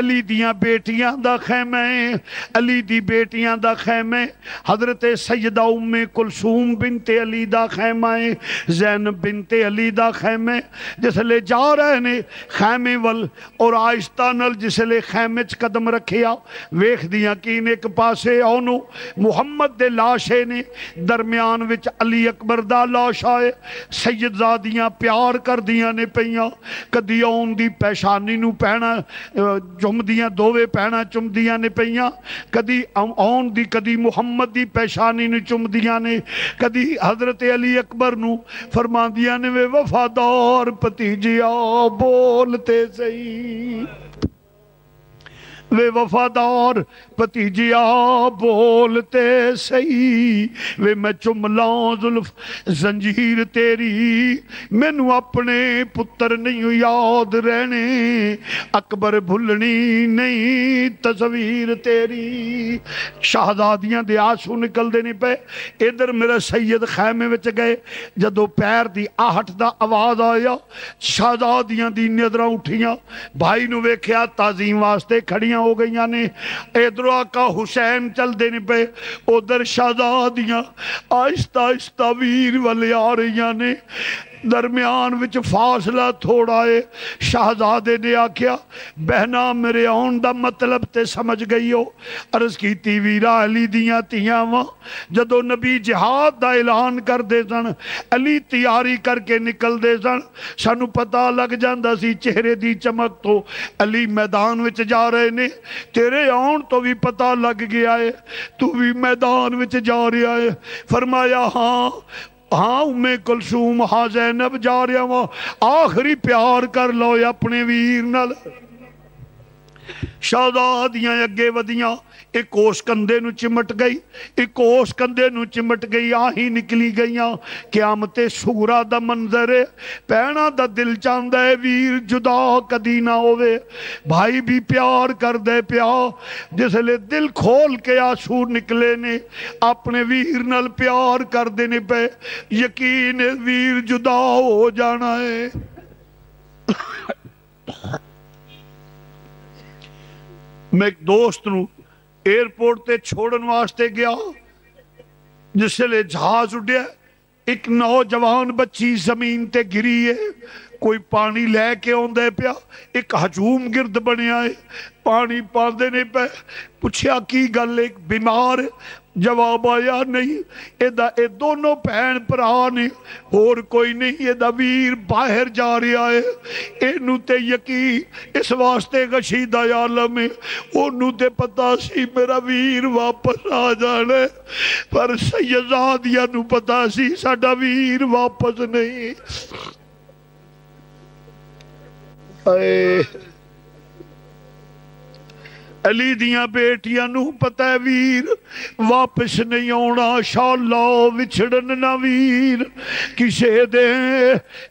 अली दियां बेटियां दा खैमा है, अली दी बेटियां दा खैमा। हजरत सैयदा उम्मे कुलसूम बिनते अली दा खैमा है, ज़ैनब बिनते अली दा खैमा। जिसले जा रहे ने खैमे वल और आहिस्ता नाल जिसले खैमे च कदम रखिया वेख दिया कि एक पासे ओनू मुहम्मद दे लाशे ने, दरम्यान विच अली अकबर दा लाश आए। सैयदजादियां प्यार कर दिया ने पईयां, कदी ओन दी पेशानी नू पैना चुमदियां, दोवे पैना चुमदियां ने पईयां, कदी ओन दी कदी मुहम्मद दी पेशानी नू चुमदियां ने, कदी हजरत अली अकबर नू फरमांदियां ने वे वफादार भतीजिया बोलते सही, वे वफादार भतीजिया बोलते सही, वे मैं चुम लां जुल्फ जंजीर तेरी, मैनू अपने पुत्र नहीं याद रहने, अकबर भुलनी नहीं तस्वीर तेरी। शहजादियां दे आंसू निकलदे नहीं पे। इधर मेरा सैयद खैमे विच गए, जदों पैर की आहट का आवाज़ आया शहजादियां दी नजरां उठियां, भाई नू वेख्या ताज़ीम वास्ते खड़ियां हो गई ने। इधरों आका हुसैन चलते नहीं पे, उधर शहजादियां आहिस्ता आहिस्ता वीर वाले आ रही ने। दरम्यान विच फासला थोड़ा है। शहजादे ने आख्या बहना मेरे आउण दा मतलब तो समझ गई हो। अर्ज की वीरा अली दियां तियां वा जदों नबी जिहाद का ऐलान करते सन अली तैयारी करके निकलते सन, सानू पता लग जाता सी चेहरे की चमक तो अली मैदान विच जा रहे ने। तेरे आउण तो भी पता लग गया है तू भी मैदान विच जा रहा है। फरमाया हाँ उम्मे कुलसूम, हाँ ज़ैनब जा रहा वां, आखिरी प्यार कर लो अपने वीर नाल। शहजादियां अगे वधियां, एक ओस कंधे नू चिमट गई, एक ओस कंधे नू चिमट गई, आही निकली गईयां। क़यामत सूरा दा मंजर है। पैणा दा दिल चाहता है वीर जुदा कदी ना होवे, भाई भी प्यार करदे पिया। जिसले दिल खोल के आंसू निकले ने अपने वीर नाल प्यार करदे ने पे, यकीन है वीर जुदा हो जाना है। मैं एक दोस्त नू एयरपोर्ट ते छोड़न वास्ते गया, जिसले जहाज उड्या एक नौजवान बच्ची जमीन ते गिरी है। कोई पानी लैके आंदा पिया, एक हजूम गिरद बनया है, पानी पाते नहीं पे। पूछया की गल, एक बीमार? जवाब आया नहीं, एदा ए दोनों भैन भरा ने, होर कोई नहीं, एदा वीर बाहर जा रहा है। इनू ते यकीन इस वास्ते गशीदा आलम है, ओनू ते पता सी मेरा वीर वापस आ जाना, पर सैयदादियां नू पता सी साडा वीर वापस नहीं। अली दियां बेटियां नूं पता है वीर वापस नहीं आना, शाला विछड़न ना वीर किसे दे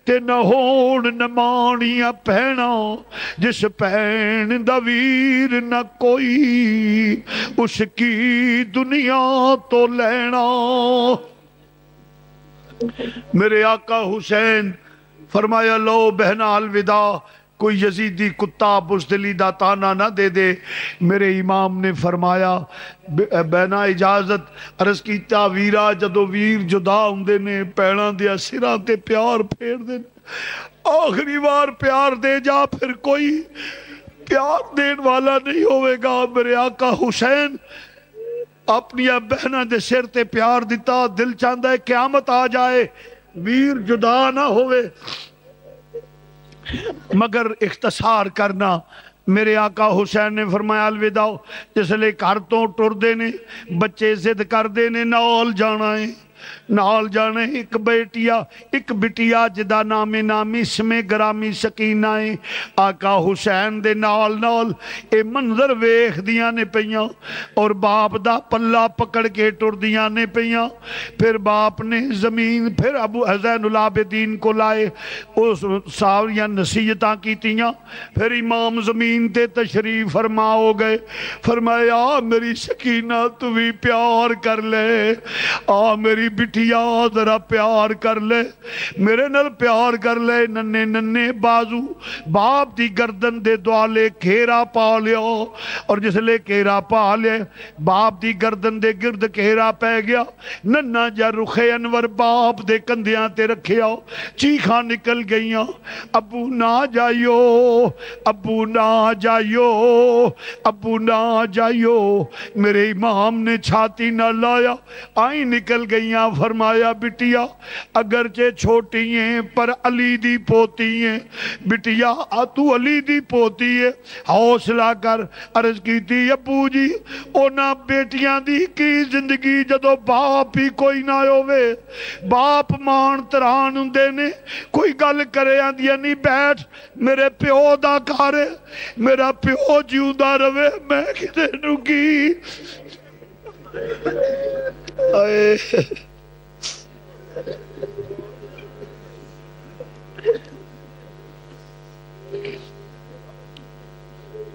ते ना होण नमाणियां भैणा, जिस भैण दा वीर ना कोई उसकी दुनिया तो लेना। मेरे आका हुसैन फरमाया लो बहना अलविदा, कोई यजीदी कुत्ता बुज़दिली दा ताना ना दे दे। मेरे इमाम ने फरमाया बहना इजाजत, अर्ज किया वीरा जदों वीर जुदा हुंदे ने पैणा दिया सिरां ते प्यार फेर दे, आखिरी बार प्यार दे जा फिर कोई प्यार देने वाला नहीं होवेगा। मेरे आका हुसैन अपनी बहना दे सिर ते प्यार दिता, दिल चाहता है क्यामत आ जाए वीर जुदा ना होवे, मगर इख्तसार करना। मेरे आका हुसैन ने फरमाया अलविदा जिसले घर तो टुरदे ने बच्चे जिद करते ने नाल जाना है नाल जाने, एक बेटिया एक बिटिया जिदा नामे नामी समे ग्रामी सकीना है। आका हुसैन दे नाल नाल ए मंजर वेख दियां ने पईयां और बाप दा पल्ला पकड़ के टुर दियां ने पईयां। फिर बाप ने जमीन फिर अबू ज़ैनुल आबदीन को लाए, उस सारियां नसीहतां कीतियां। फिर इमाम जमीन ते तशरीफ फरमा हो गए, फरमाया मेरी सकीना तू भी प्यार कर ले, आ मेरी बिटिया जरा प्यार कर ले, मेरे नाल प्यार कर ले। नन्ने नन्ने बाजू बाप दी गर्दन दे दुआले घेरा पा लियो, और जिसले घेरा पा ले बाप दी गर्दन दे गिरद घेरा पै गया, नन्ना जा रुखे अनवर बाप दे कंधियां ते रखिया, चीखां निकल गईयां अबू ना जाइयो अबू ना जाइयो अबू ना जाइयो। मेरे इमाम ने छाती ना लाया आई निकल गईयां, फरमाया बिटिया अगर चे छोटी है पर अली दी पोती है, बिटिया तू अली दी पोती है हौसला कर। अर्ज की अबू जी ओना बेटियां दी की जिंदगी जदों बाप ही कोई ना होवे, बाप मान तरान हुंदे ने, कोई गल करे आंदी नहीं, बैठ मेरे प्यो दा घर मेरा प्यो जीउंदा रवे मैं किसे नूं की।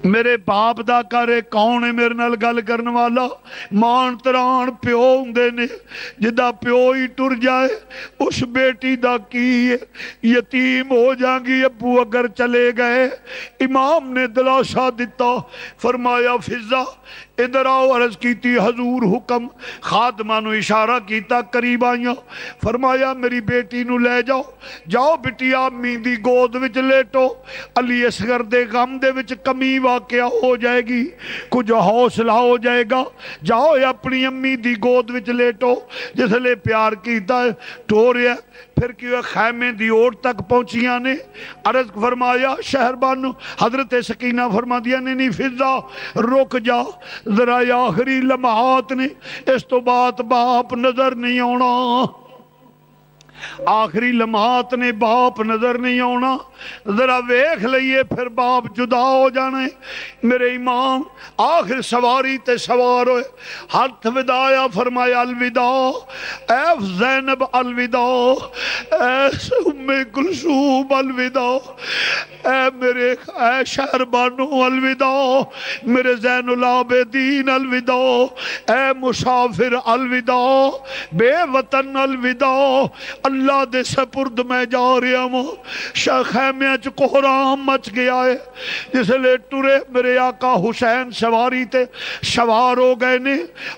मेरे बाप दा घर कौन है मेरे नाल गल करने वाला, मान तरान प्यो हुंदे ने, जिदा प्यो ही टुर जाए उस बेटी दा की है, यतीम हो जाएगी अबू अगर चले गए। इमाम ने दिलासा दिता, फरमाया फिजा इधर आओ। अर्ज की हजूर हुक्म, खादमा नू इशारा किया करीब आईया, फरमाया मेरी बेटी नू ले जाओ, जाओ बिटिया अम्मी दी गोद विच लेटो, अली असगर दे गम दे विच कमी वाकया हो जाएगी, कुछ हौसला हो जाएगा, जाओ अपनी अम्मी दी गोद विच लेटो। जिसले प्यार किया टोरिया फिर क्यों खैमे दी ओर तक पहुंचिया ने, अर्ज फरमाया शहरबानू हजरत सकीना फरमा दिया ने नहीं फिजा रुक जा जरा आखिरी लम्हात ने, इस तो बाद बाप नजर नहीं आना, आखिरी लम्हात ने बाप नजर नहीं आना, जरा वेख लईए फिर बाप जुदा हो जाने। मेरे इमाम आखिर सवारी ते सवार होए, हाथ विदाया, फरमाया अलविदा ऐ ज़ैनब अलविदा, ऐ उम्मे कुलसूम अलविदा, ऐ मेरे ऐ शहरबानो अलविदा, मेरे ज़ैनुल आबदीन अलविदा, ऐ मुसाफिर अलविदा, बेवतन अलविदा, अल्लाह दे सपुर्द मैं जा रहा हूँ। शहखैमिया च कोहराम मच गया है, जिसले टुरे मेरे आका हुसैन सवारी ते सवार हो गए ने,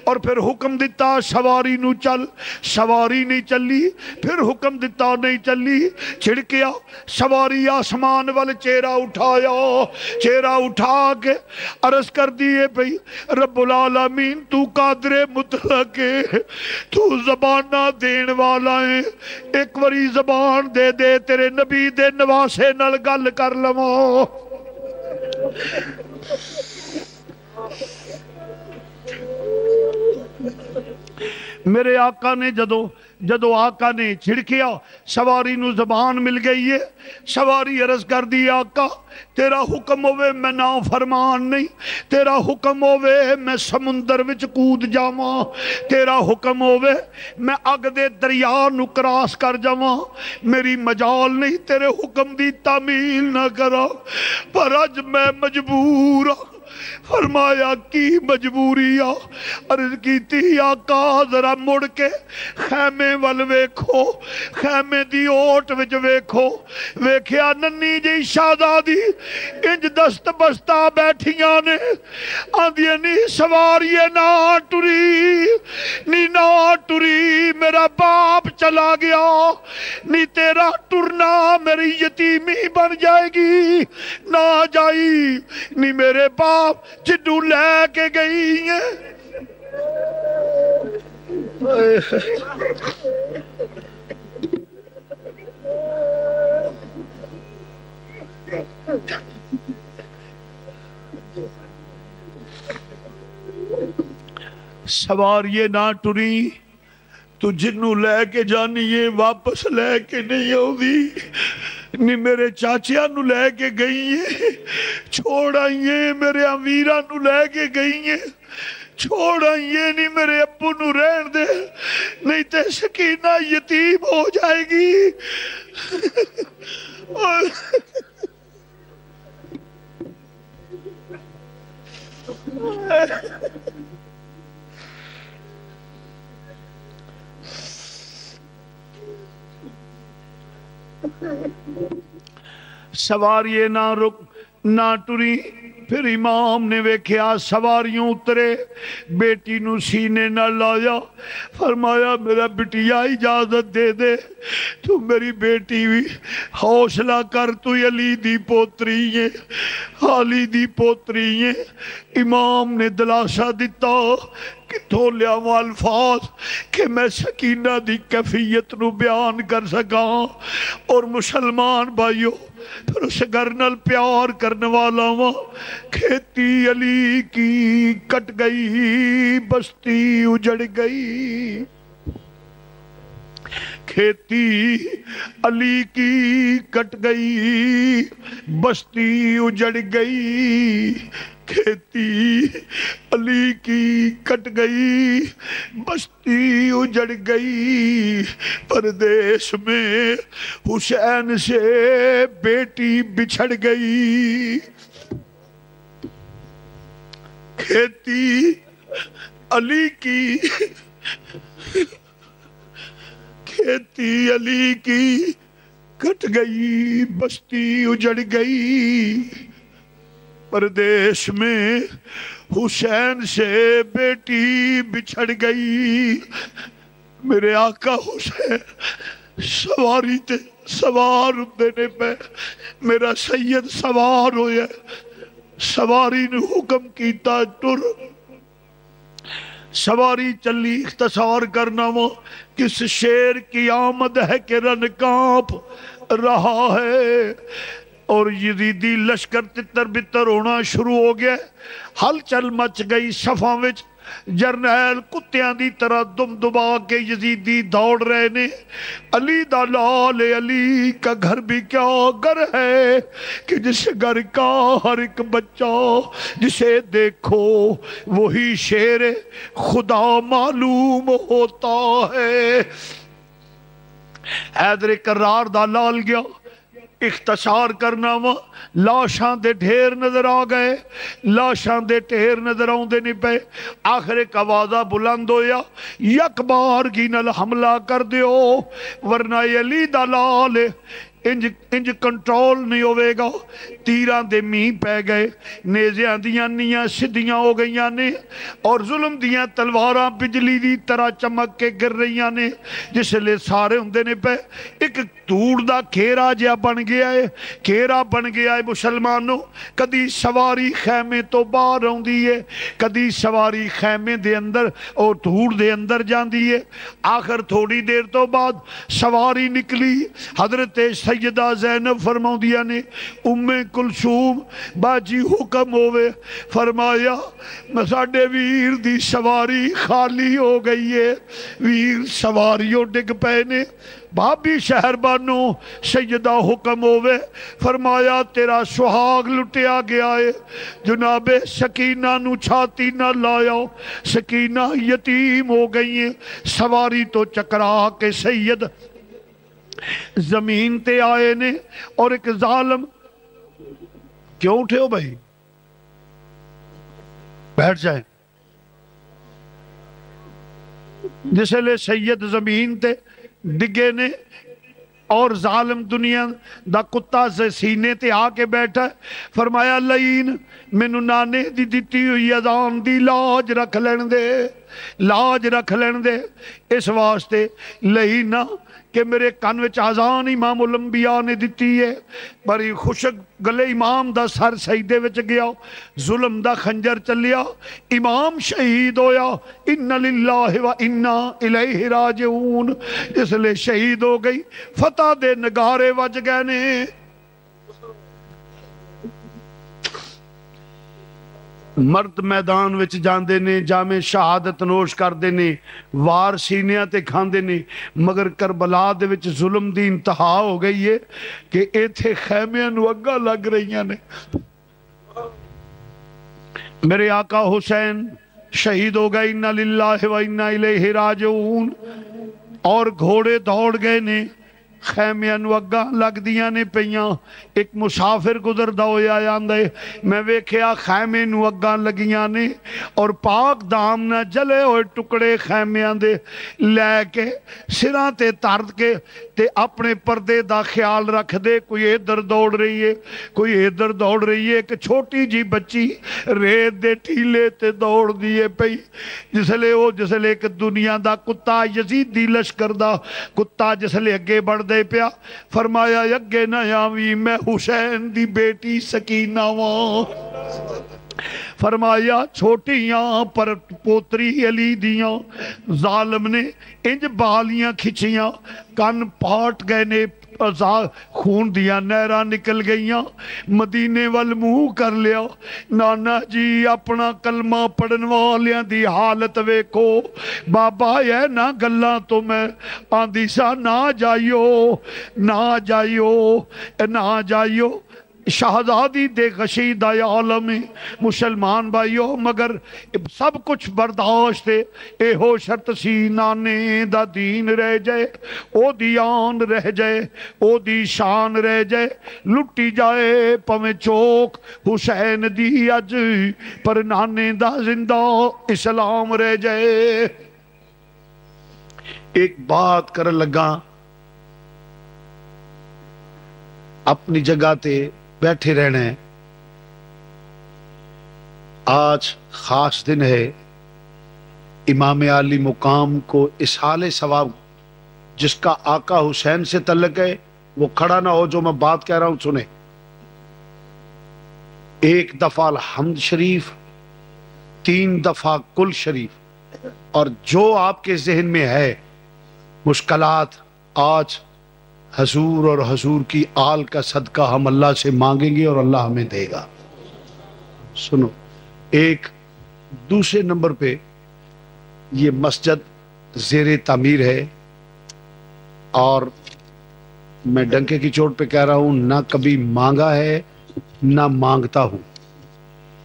और फिर हुक्म दिता सवारी नू चल, सवारी नहीं चली, फिर हुक्म दिता नहीं चली, छिड़किया सवारी आसमान वाले चेहरा उठाया, चेहरा उठा के अर्ज कर दिए भाई रब्बुल आलमीन तू कादरे मुतलक है, तू जबाना देने वाला है, एक बारी जबान दे दे तेरे नबी दे नवासे नाल गल कर लवो। मेरे आका ने जदों जदों आका ने छिड़किया सवारी नू जबान मिल गई है। सवारी अर्ज कर दी आका तेरा हुक्म होवे मैं ना फरमान नहीं, तेरा हुक्म होवे मैं समुंदर विच कूद जावां, तेरा हुक्म होवे मैं अग दे दरिया नू क्रॉस कर जावां, मेरी मजाल नहीं तेरे हुक्म दी तामील ना करा, पर अज मैं मजबूर। फरमाया की मजबूरी आ? अर्ज की आका जरा मुड़ के खैमे वल वेखो, खैमे दी ओट विच वेखो, वेख्या नन्नी जी शाहज़ादी इंज दस्त बस्ता बैठिया ने, आंदियां नी सवारिये ना टुरी नी ना टुरी, मेरा बाप चला गया नी तेरा टुरना मेरी यतीमी बन जाएगी, ना जाई नी मेरे बाप जिडू लेके गई है। सवारिये ना टुरी तू जिन्नू लेके जानी है वापस लेके नहीं आउंदी, नी मेरे चाचिया नू लेके गई है छोड़ आई है, मेरे अमीरा नू लेके गई है छोड़ आई है, नी मेरे अब्बू नू रहन दे नहीं ते शकीना यतीम हो जाएगी। और सवारिये ना रुक ना टुरी। फिर इमाम ने वेख्या सवारियों उतरे, बेटी नू सीने ना लाया, फरमाया मेरा बिटिया इजाजत दे दे, तू मेरी बेटी भी हौसला कर, तू अली दी पोतरी है, अली दी पोतरी है। इमाम ने दिलासा दिता कितों लिया अल्फाज कि मैं सकीना दी कैफियत नू बयान कर सका। और मुसलमान भाइयों फिर उस घर नाल प्यार करने वाला वा, खेती अली की कट गई बस्ती उजड़ गई, खेती अली की कट गई बस्ती उजड़ गई, खेती अली की कट गई बस्ती उजड़ गई, परदेश में हुसैन से बेटी बिछड़ गई, खेती अली की कट गई बस्ती उजड़ गई, परदेश में हुसैन से बेटी बिछड़ गई। मेरे आका हुसैन सवारी ते सवार होंदे ने, मैं मेरा सैयद सवार होया, सवारी ने हुक्म किया टुर, सवारी चली। इख्तसार करना वो किस शेर की आमद है कि रन कांप रहा है, और यजीदी लश्कर तितर बितर होना शुरू हो गया, हलचल मच गई सफा विच, जरनैल कुत्तियां दी तरह दुम दुबा के यजीदी दौड़ रहे ने। अली दा लाल अली का घर भी क्या घर है कि जिस घर का हर एक बच्चा जिसे देखो वही शेर खुदा मालूम होता है। हैदर करार दा लाल गया। इख्तसार करना वा, लाशां दे ढेर नजर आ गए, लाशां दे ढेर नजर आउंदे नहीं पे। आखिर एक आवाज़ा बुलंद होया यकबार की नल हमला कर दियो, वरना अली दा लाल इंज इंज कंट्रोल नहीं होगा। तीरां दे मींह पै गए, नेज़ियां दियां नीयां सिद्धियां हो गईयां ने, और जुल्म दियां तलवारां बिजली दी तरह चमक के गिर रहीयां ने। जिसले सारे हुंदे ने पे एक धूड़ दा घेरा जिहा बन गया है, घेरा बन गया है। मुसलमानों कदी सवारी खैमे तो बाहर आउंदी है, कदी सवारी खैमे दे अंदर और धूड़ दे अंदर जांदी है। आखिर थोड़ी देर तो बाद सवारी निकली, हजरत सैयदा ज़ैनब फरमाउंदियां ने उम्मे कुलसूम बाजी हुक्म होवे फरमाया साडे वीर दी सवारी खाली हो गई है। वीर सवारियों डिग पए ने। भाभी शहरबानो सैयदा हुक्म होवे फरमाया तेरा सुहाग लुटिया गया है। जनाबे सकीना नू छाती ना लाया। सकीना यतीम हो गई है, सवारी तो चकरा के सैयद जमीन ते आए ने। और एक जालम, क्यों उठे हो भाई, बैठ जाए। जिसले सैयद जमीन ते डिगे ने और जालिम दुनिया दा कुत्ता से सीने ते आके बैठा। फरमाया लईन मैनू नाने दी दिती हुई अजान दी लाज रख लैन दे, लाज रख लैन दे। इस वास्ते लईना कि मेरे कान विच आज़ान इमाम उलंबिया ने दिती है, बड़ी खुशक गले इमाम दा सर सजदे विच गया, जुल्म दा खंजर चलिया, इमाम शहीद होया। इन्ना लिल्लाहि व इन्ना इलैहि राजिऊन। इसलिए शहीद हो गई। फतह दे नगारे वज गए ने। मर्द मैदान विच जांदे ने, जामे शहादत नोश करते ने, वार सीनिया ते खांदे ने, मगर करबला दे विच जुल्म दी इंतहा हो गई है कि इत्थे खैमियां नू अग्गां लग रही ने। मेरे आका हुसैन शहीद हो गए। इन्ना लिल्लाहि व इन्ना इलैहि राजिऊन। और घोड़े दौड़ गए ने, खैमियां नू अग्गां लगदियां ने पईयां। एक मुसाफिर गुजरदा होया आंदा है, मैं वेखिया खैमे नू अग्गां लगियां ने और पाक दाम ना जले होए टुकड़े खैमियां दे लैके सिरां ते तरद के ते अपने पर्दे दा ख्याल रखदे। कोई इधर दौड़ रही है, कोई इधर दौड़ रही है। एक छोटी जी बच्ची रेत दे टीले ते दौड़दी है पई। जिसले ओ जिसले एक दुनिया दा कुत्ता यजीदी लश्कर दा कुत्ता जिसले अगे बढ़ पिया। फरमाया अगे ना आवी, मैं हुसैन दी बेटी सकीना वां। फरमाया छोटियां पर पोतरी अली दियां। जालिम ने इंज बालियां खिचियां, कन पाट गए ने, खून दिया नहरां निकल गईयां। मदीने वाल मुँह कर लिया। नाना जी अपना कलमा पढ़न वालियां दी हालत वेखो। बाबा ऐ ना गल्लां तो मैं आंदी सा, ना जाइयो ना जाइयो ना जाइयो। शहजादी दे गशीद आलम मुसलमान भाईओ, मगर सब कुछ बर्दाश्त है। एहो शर्त सी नाने दा दीन रह जाए, ओ दी आन रह जाए, ओ दी शान रह जाए। लुटी जाए पवे चौक हुसैन दी अज, पर नाने दा जिंदा इस्लाम रह जाए। एक बात कर लगा अपनी जगह ते बैठे रहना है। आज खास दिन है। इमाम आली मुकाम को इसहाले सवाब, जिसका आका हुसैन से तल्लक है, वो खड़ा ना हो। जो मैं बात कह रहा हूं सुने। एक दफा अलहम्द शरीफ, 3 दफा कुल शरीफ, और जो आपके जहन में है मुश्किलात आज हजूर और हजूर की आल का सदका हम अल्लाह से मांगेंगे और अल्लाह हमें देगा। सुनो, एक दूसरे नंबर पे ये मस्जिद जेरे तामीर है। और मैं डंके की चोट पे कह रहा हूँ, ना कभी मांगा है, ना मांगता हूँ,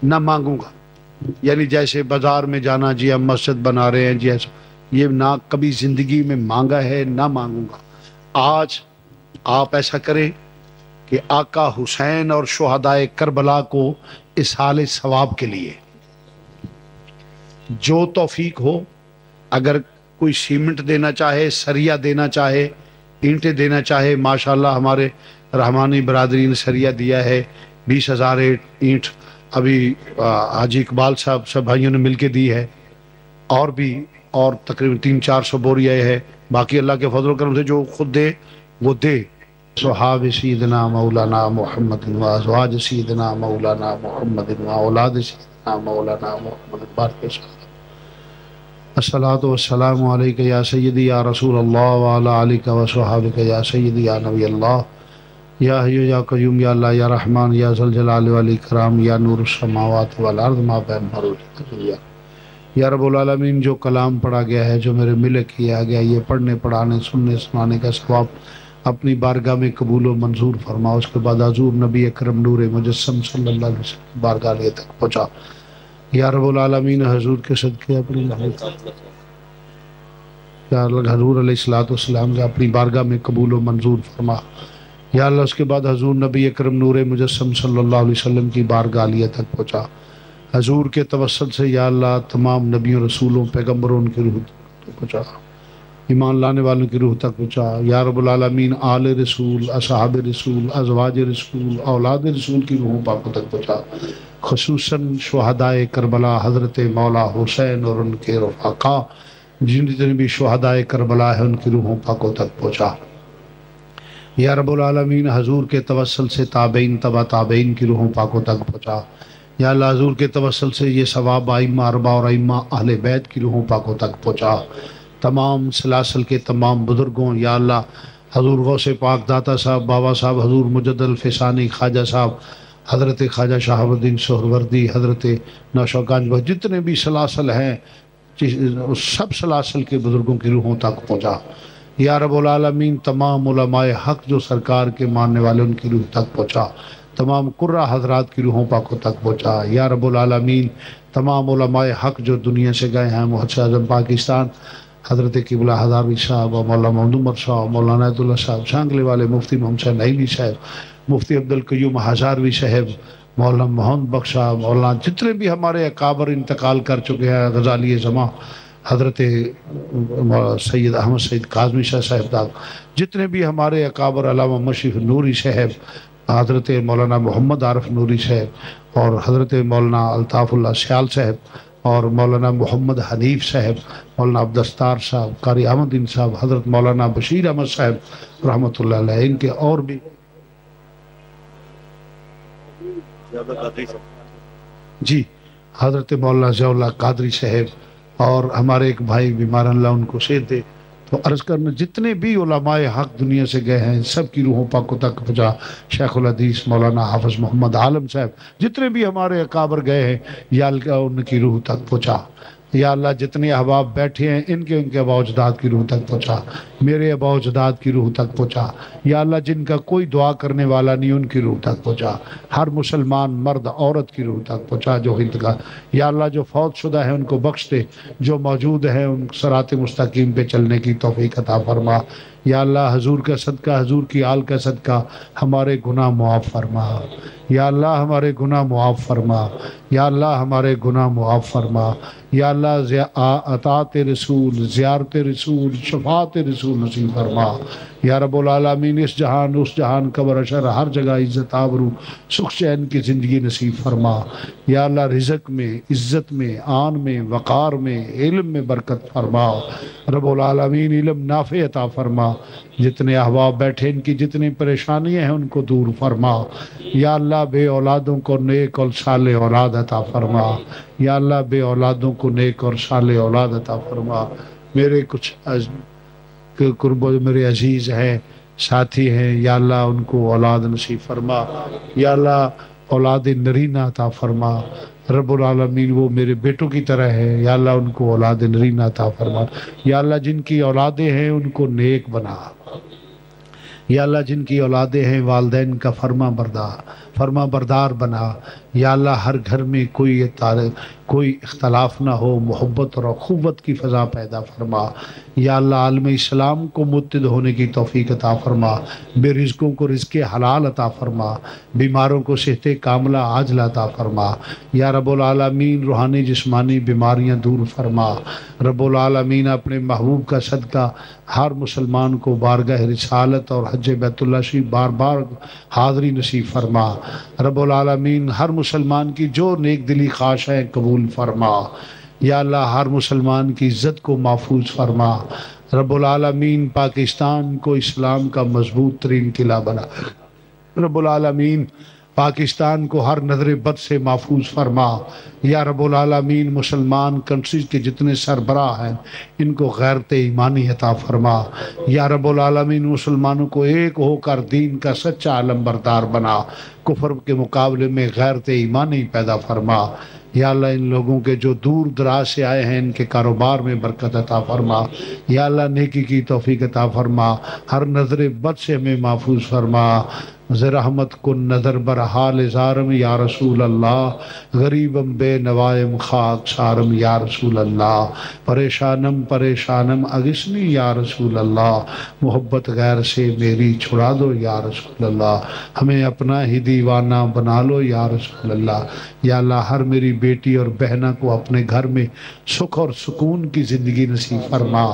ना मांगूंगा। यानी जैसे बाजार में जाना, जी हम मस्जिद बना रहे हैं जी ऐसा, ये ना कभी जिंदगी में मांगा है, ना मांगूंगा। आज आप ऐसा करें कि आका हुसैन और शुहदाए करबला को इसहाल सवाब के लिए जो तौफीक हो, अगर कोई सीमेंट देना चाहे, सरिया देना चाहे, ईंटें देना चाहे, माशाल्लाह हमारे रहमानी बरादरी ने सरिया दिया है 20,000 ईंट। अभी हाजी इकबाल साहब सब भाइयों ने मिलके दी है। और भी और तकरीबन 300-400 बोरिया है। बाकी अल्लाह के फजल करम से जो खुद दे वो दे। सुहाब सीदना मौलाना मोहम्मद वाजवाज सीदना मौलाना मोहम्मद औलाद सीदना मौलाना मोहम्मद बार के साथ अस्सलातु वस्सलामु अलैका या सय्यदी या रसूल अल्लाह व अला आलिका व सुहाबिका या सय्यदी या नबी अल्लाह या हय्यू या कयूम या अल्लाह या रहमान या ज़ुल जलाल वल इकराम या नूर समावात वल अर्ज़ मा बैन मरूदिया या रब्बुल आलमीन। जो कलाम पढ़ा गया है, जो मेरे मिले किया गया, ये पढ़ने पढ़ाने सुनने सुनाने का सवाब अपनी बारगाह में कबूल और मंजूर फरमा। उसके बाद हजूर नबी अकरम नूर मुजस्सम सल्लल्लाहु अलैहि वसल्लम की बारगाह तक पहुँचा। या रब्बुल आलमीन हजूर के सदक़े अपनी हजूर अलैहिस्सलाम का अपनी बारगाह में कबूल और मंजूर फरमा। या अल्लाह उसके बाद हजूर नबी अकरम नूर मुजस्सम सल्लल्लाहु अलैहि वसल्लम की बारगाह तक पहुँचा। हजूर के तवस्सुल से या अल्लाह तमाम नबियों रसूलों पैगम्बरों की रूह तक पहुँचा, ईमान लाने वालों की रूह तक पहुँचा। या रब्बुल आलमीन आले रसूल, असहाब रसूल, अजवाज रसूल, औलाद रसूल की रूह पाकों तक पहुँचा। खुसूसन शुहदाए करबला हज़रत मौला हुसैन और उनके रफ़ाका, जितने भी शुहदाए करबला है उनकी रूहों पाकों तक पहुँचा। या रब्बुल आलमीन हजूर के तवस्सुल से ताबईन तबा ताबईन की रूहों पाकों तक पहुँचा। या अल्लाह हजूर के तवस्सुल से ये सवाब आइम्मा अरबा और आइम्मा अहले बैत की रूहों पाकों तक पहुँचा। तमाम सलासल के तमाम बुजुर्गों, या अल्लाह हजूर गौसे पाक दाता साहब बाबा साहब हजूर मुजद्दल फ़िसानी ख्वाजा साहब हज़रत ख्वाजा शहाबुद्दीन सोहरवर्दी हज़रत नौशाकांज बख्श, जितने भी सलासल हैं उस सब सलासल के बुज़ुर्गों की रूहों तक पहुँचा। या रब्बुल आलमीन तमाम उलमाए हक जो सरकार के मानने वाले उनकी रूह तक पहुँचा। तमाम कुर्रा हजरात की रूहों पाकों तक पहुँचा। या रब्बुल आलमीन तमाम उलमाए हक जो दुनिया से गए हैं, मुहद्दिस आज़म पाकिस्तान हज़रत क़िबला हज़ारवी साहब और मौलाना मोहम्मद उमर साहब, मौलाना अयतुल्लाह साहब सांगले वाले, मुफ्ती मोहम्मद हुसैन नईमी साहब, मुफ्ती अब्दुल कयूम हज़ारवी साहब, मौलाना मोहम्मद बख्श साहब, मौलाना जितने भी हमारे अकाबर इंतकाल कर चुके हैं, गज़ाली ज़मा हज़रत सैयद अहमद सैयद काज़मी शाह साहब, जितने भी हमारे अकाबर अलामा मशीफ़ नूरी साहब हज़रत मौलाना मोहम्मद आरफ़ नूरी साहब और हज़रत मौलाना अल्ताफ़ुल्ला सियाल साहब और मौलाना मोहम्मद हनीफ़ साहब, मौलाना अब्दस्तार साहब, कारी अहमदीन साहब, हज़रत मौलाना बशीर अहमद साहब रहमतुल्लाह अलैह, इनके और भी जी हज़रत मौलाना ज़ियाउल्लाह कादरी साहब और हमारे एक भाई बीमार अल्लाह उनको सेहत दे। तो अर्ज़ करना जितने भी उलमाए हक दुनिया से गए हैं सब की रूहों पाकों तक पहुँचा। शेखुल हदीस मौलाना हाफ़िज़ मोहम्मद आलम साहब, जितने भी हमारे अकाबर गए हैं या अल्लाह उनकी रूह तक पहुँचा। या अल्लाह जितने अहबाब बैठे हैं इनके उनके आबा अजदाद की रूह तक पहुँचा, मेरे आबा अजदाद की रूह तक पहुँचा। या अल्लाह जिनका कोई दुआ करने वाला नहीं उनकी रूह तक पहुँचा। हर मुसलमान मर्द औरत की रूह तक पहुँचा जो हिंद का। या अल्लाह जो फौतशुदा है उनको बख्श दे, जो मौजूद है उन सरात मुस्तकीम पे चलने की तौफीक अता फरमा। या अल्लाह हजूर का सदका, हजूर की आल का सदका हमारे गुनाह मुआफ़ फरमा। या अल्लाह हमारे गुनाह मुआफ़ फरमा। या अल्लाह हमारे गुनाह मुआफ़ फरमा। या अल्लाह अतात रसूल, ज़ियारत रसूल, शफात रसूल नसीब फरमा। या रब्बुल आलमीन इस जहान उस जहान कब्र अशर हर जगह इज़्ज़त आबरू सुख चैन की ज़िंदगी नसीब फरमा। या अल्लाह रिज़्क़ में, इज़्ज़त में, आन में, वक़ार में, इल्म में बरकत फरमा। रब्बुल आलमीन इल्म नाफ़े अता फरमा। जितने अहबाब बैठे इनकी जितनी परेशानियां हैं उनको दूर फरमा। या अल्लाह बे औलादों को नेक और साले औलाद अता फरमा। या अल्लाह बे औलादों को नेक और साले औलाद अता फरमा। मेरे कुछ कुर्बो मेरे अजीज़ हैं, साथी हैं, या अल्लाह उनको औलाद नसीब फरमा। या अल्लाह औलाद नरीना अता फरमा। रब्बुल आलमीन वो मेरे बेटों की तरह है, या अल्लाह उनको औलाद नरीना अता फरमा। या अल्लाह जिनकी औलादें हैं उनको नेक बना। या अल्लाह जिनकी औलादें हैं वालदैन का फर्मा बरदार बना। या अल्लाह हर घर में कोई इख्तलाफ ना हो, मोहब्बत और अख़ुव्वत की फ़ज़ा पैदा फरमा। या अल्लाह आलम इस्लाम को मुत्तद होने की तौफ़ीक़ अता फरमा। बेरिज़्क़ों को रिज़्क़े हलाल अता फरमा। बीमारों को सेहते कामला आजला अता फरमा। या रब्बुल आलमीन रूहानी जिस्मानी बीमारियाँ दूर फरमा। रब्बुल आलमीन अपने महबूब का सदका हर मुसलमान को बारगाह रिसालत और हज बैतुल्लाह शरीफ बार बार हाज़री नसीब फरमा। रब्बुल आलमीन हर मुसलमान की जो नेक दिली ख्वाहिशें कबूल फरमा। या अल्लाह हर मुसलमान की इज़्ज़त को महफूज फरमा। रब्बुल आलमीन पाकिस्तान को इस्लाम का मजबूत तरीन किला बना। रब्बुल आलमीन पाकिस्तान को हर नजर बद से महफूज फरमा या रब्बुल आलमीन। मुसलमान कंट्रीज के जितने सरबरा हैं इनको गैरत ईमानी अता फरमा या रब्बुल आलमीन। मुसलमानों को एक होकर दीन का सच्चा आलमबरदार बना, कुफर के मुकाबले में गैरत ईमानी पैदा फरमा। या अल्लाह इन लोगों के जो दूर दराज से आए हैं इनके कारोबार में बरकत अता फरमा। या अल्लाह नेकी की तौफीक अता फरमा, हर नजर बद से हमें महफूज फरमा। ज़रहमत को नज़र बर हाल ज़ारम या रसूल अल्लाह, गरीबम बे नवायम खाक सारम या रसूल अल्लाह, परेशानम परेशानम अगिसनी या रसूल अल्लाह, मोहब्बत गैर से मेरी छुड़ा दो या रसूल अल्लाह, हमें अपना ही दीवाना बना लो या रसूल अल्लाह। या अल्लाह हर मेरी बेटी और बहना को अपने घर में सुख और सुकून की ज़िंदगी नसीब फरमा।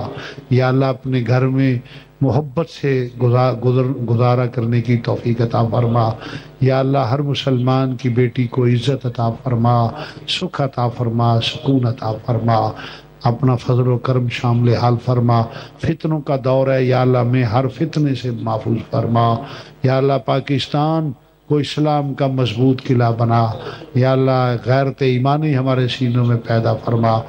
या अल्लाह अपने घर में मोहब्बत से गुजारा करने की तौफीक अता फरमा। या अल्लाह हर मुसलमान की बेटी को इज़्ज़त अता फरमा, सुख अता फरमा, सुकून अता फरमा, अपना फजल व करम शामिल हाल फरमा। फितनों का दौर है, या अल्लाह में हर फितने से महफूज फरमा। या अल्लाह पाकिस्तान को इस्लाम का मजबूत किला बना। या अल्लाह गैरत ईमानी हमारे सीनों में पैदा फरमा।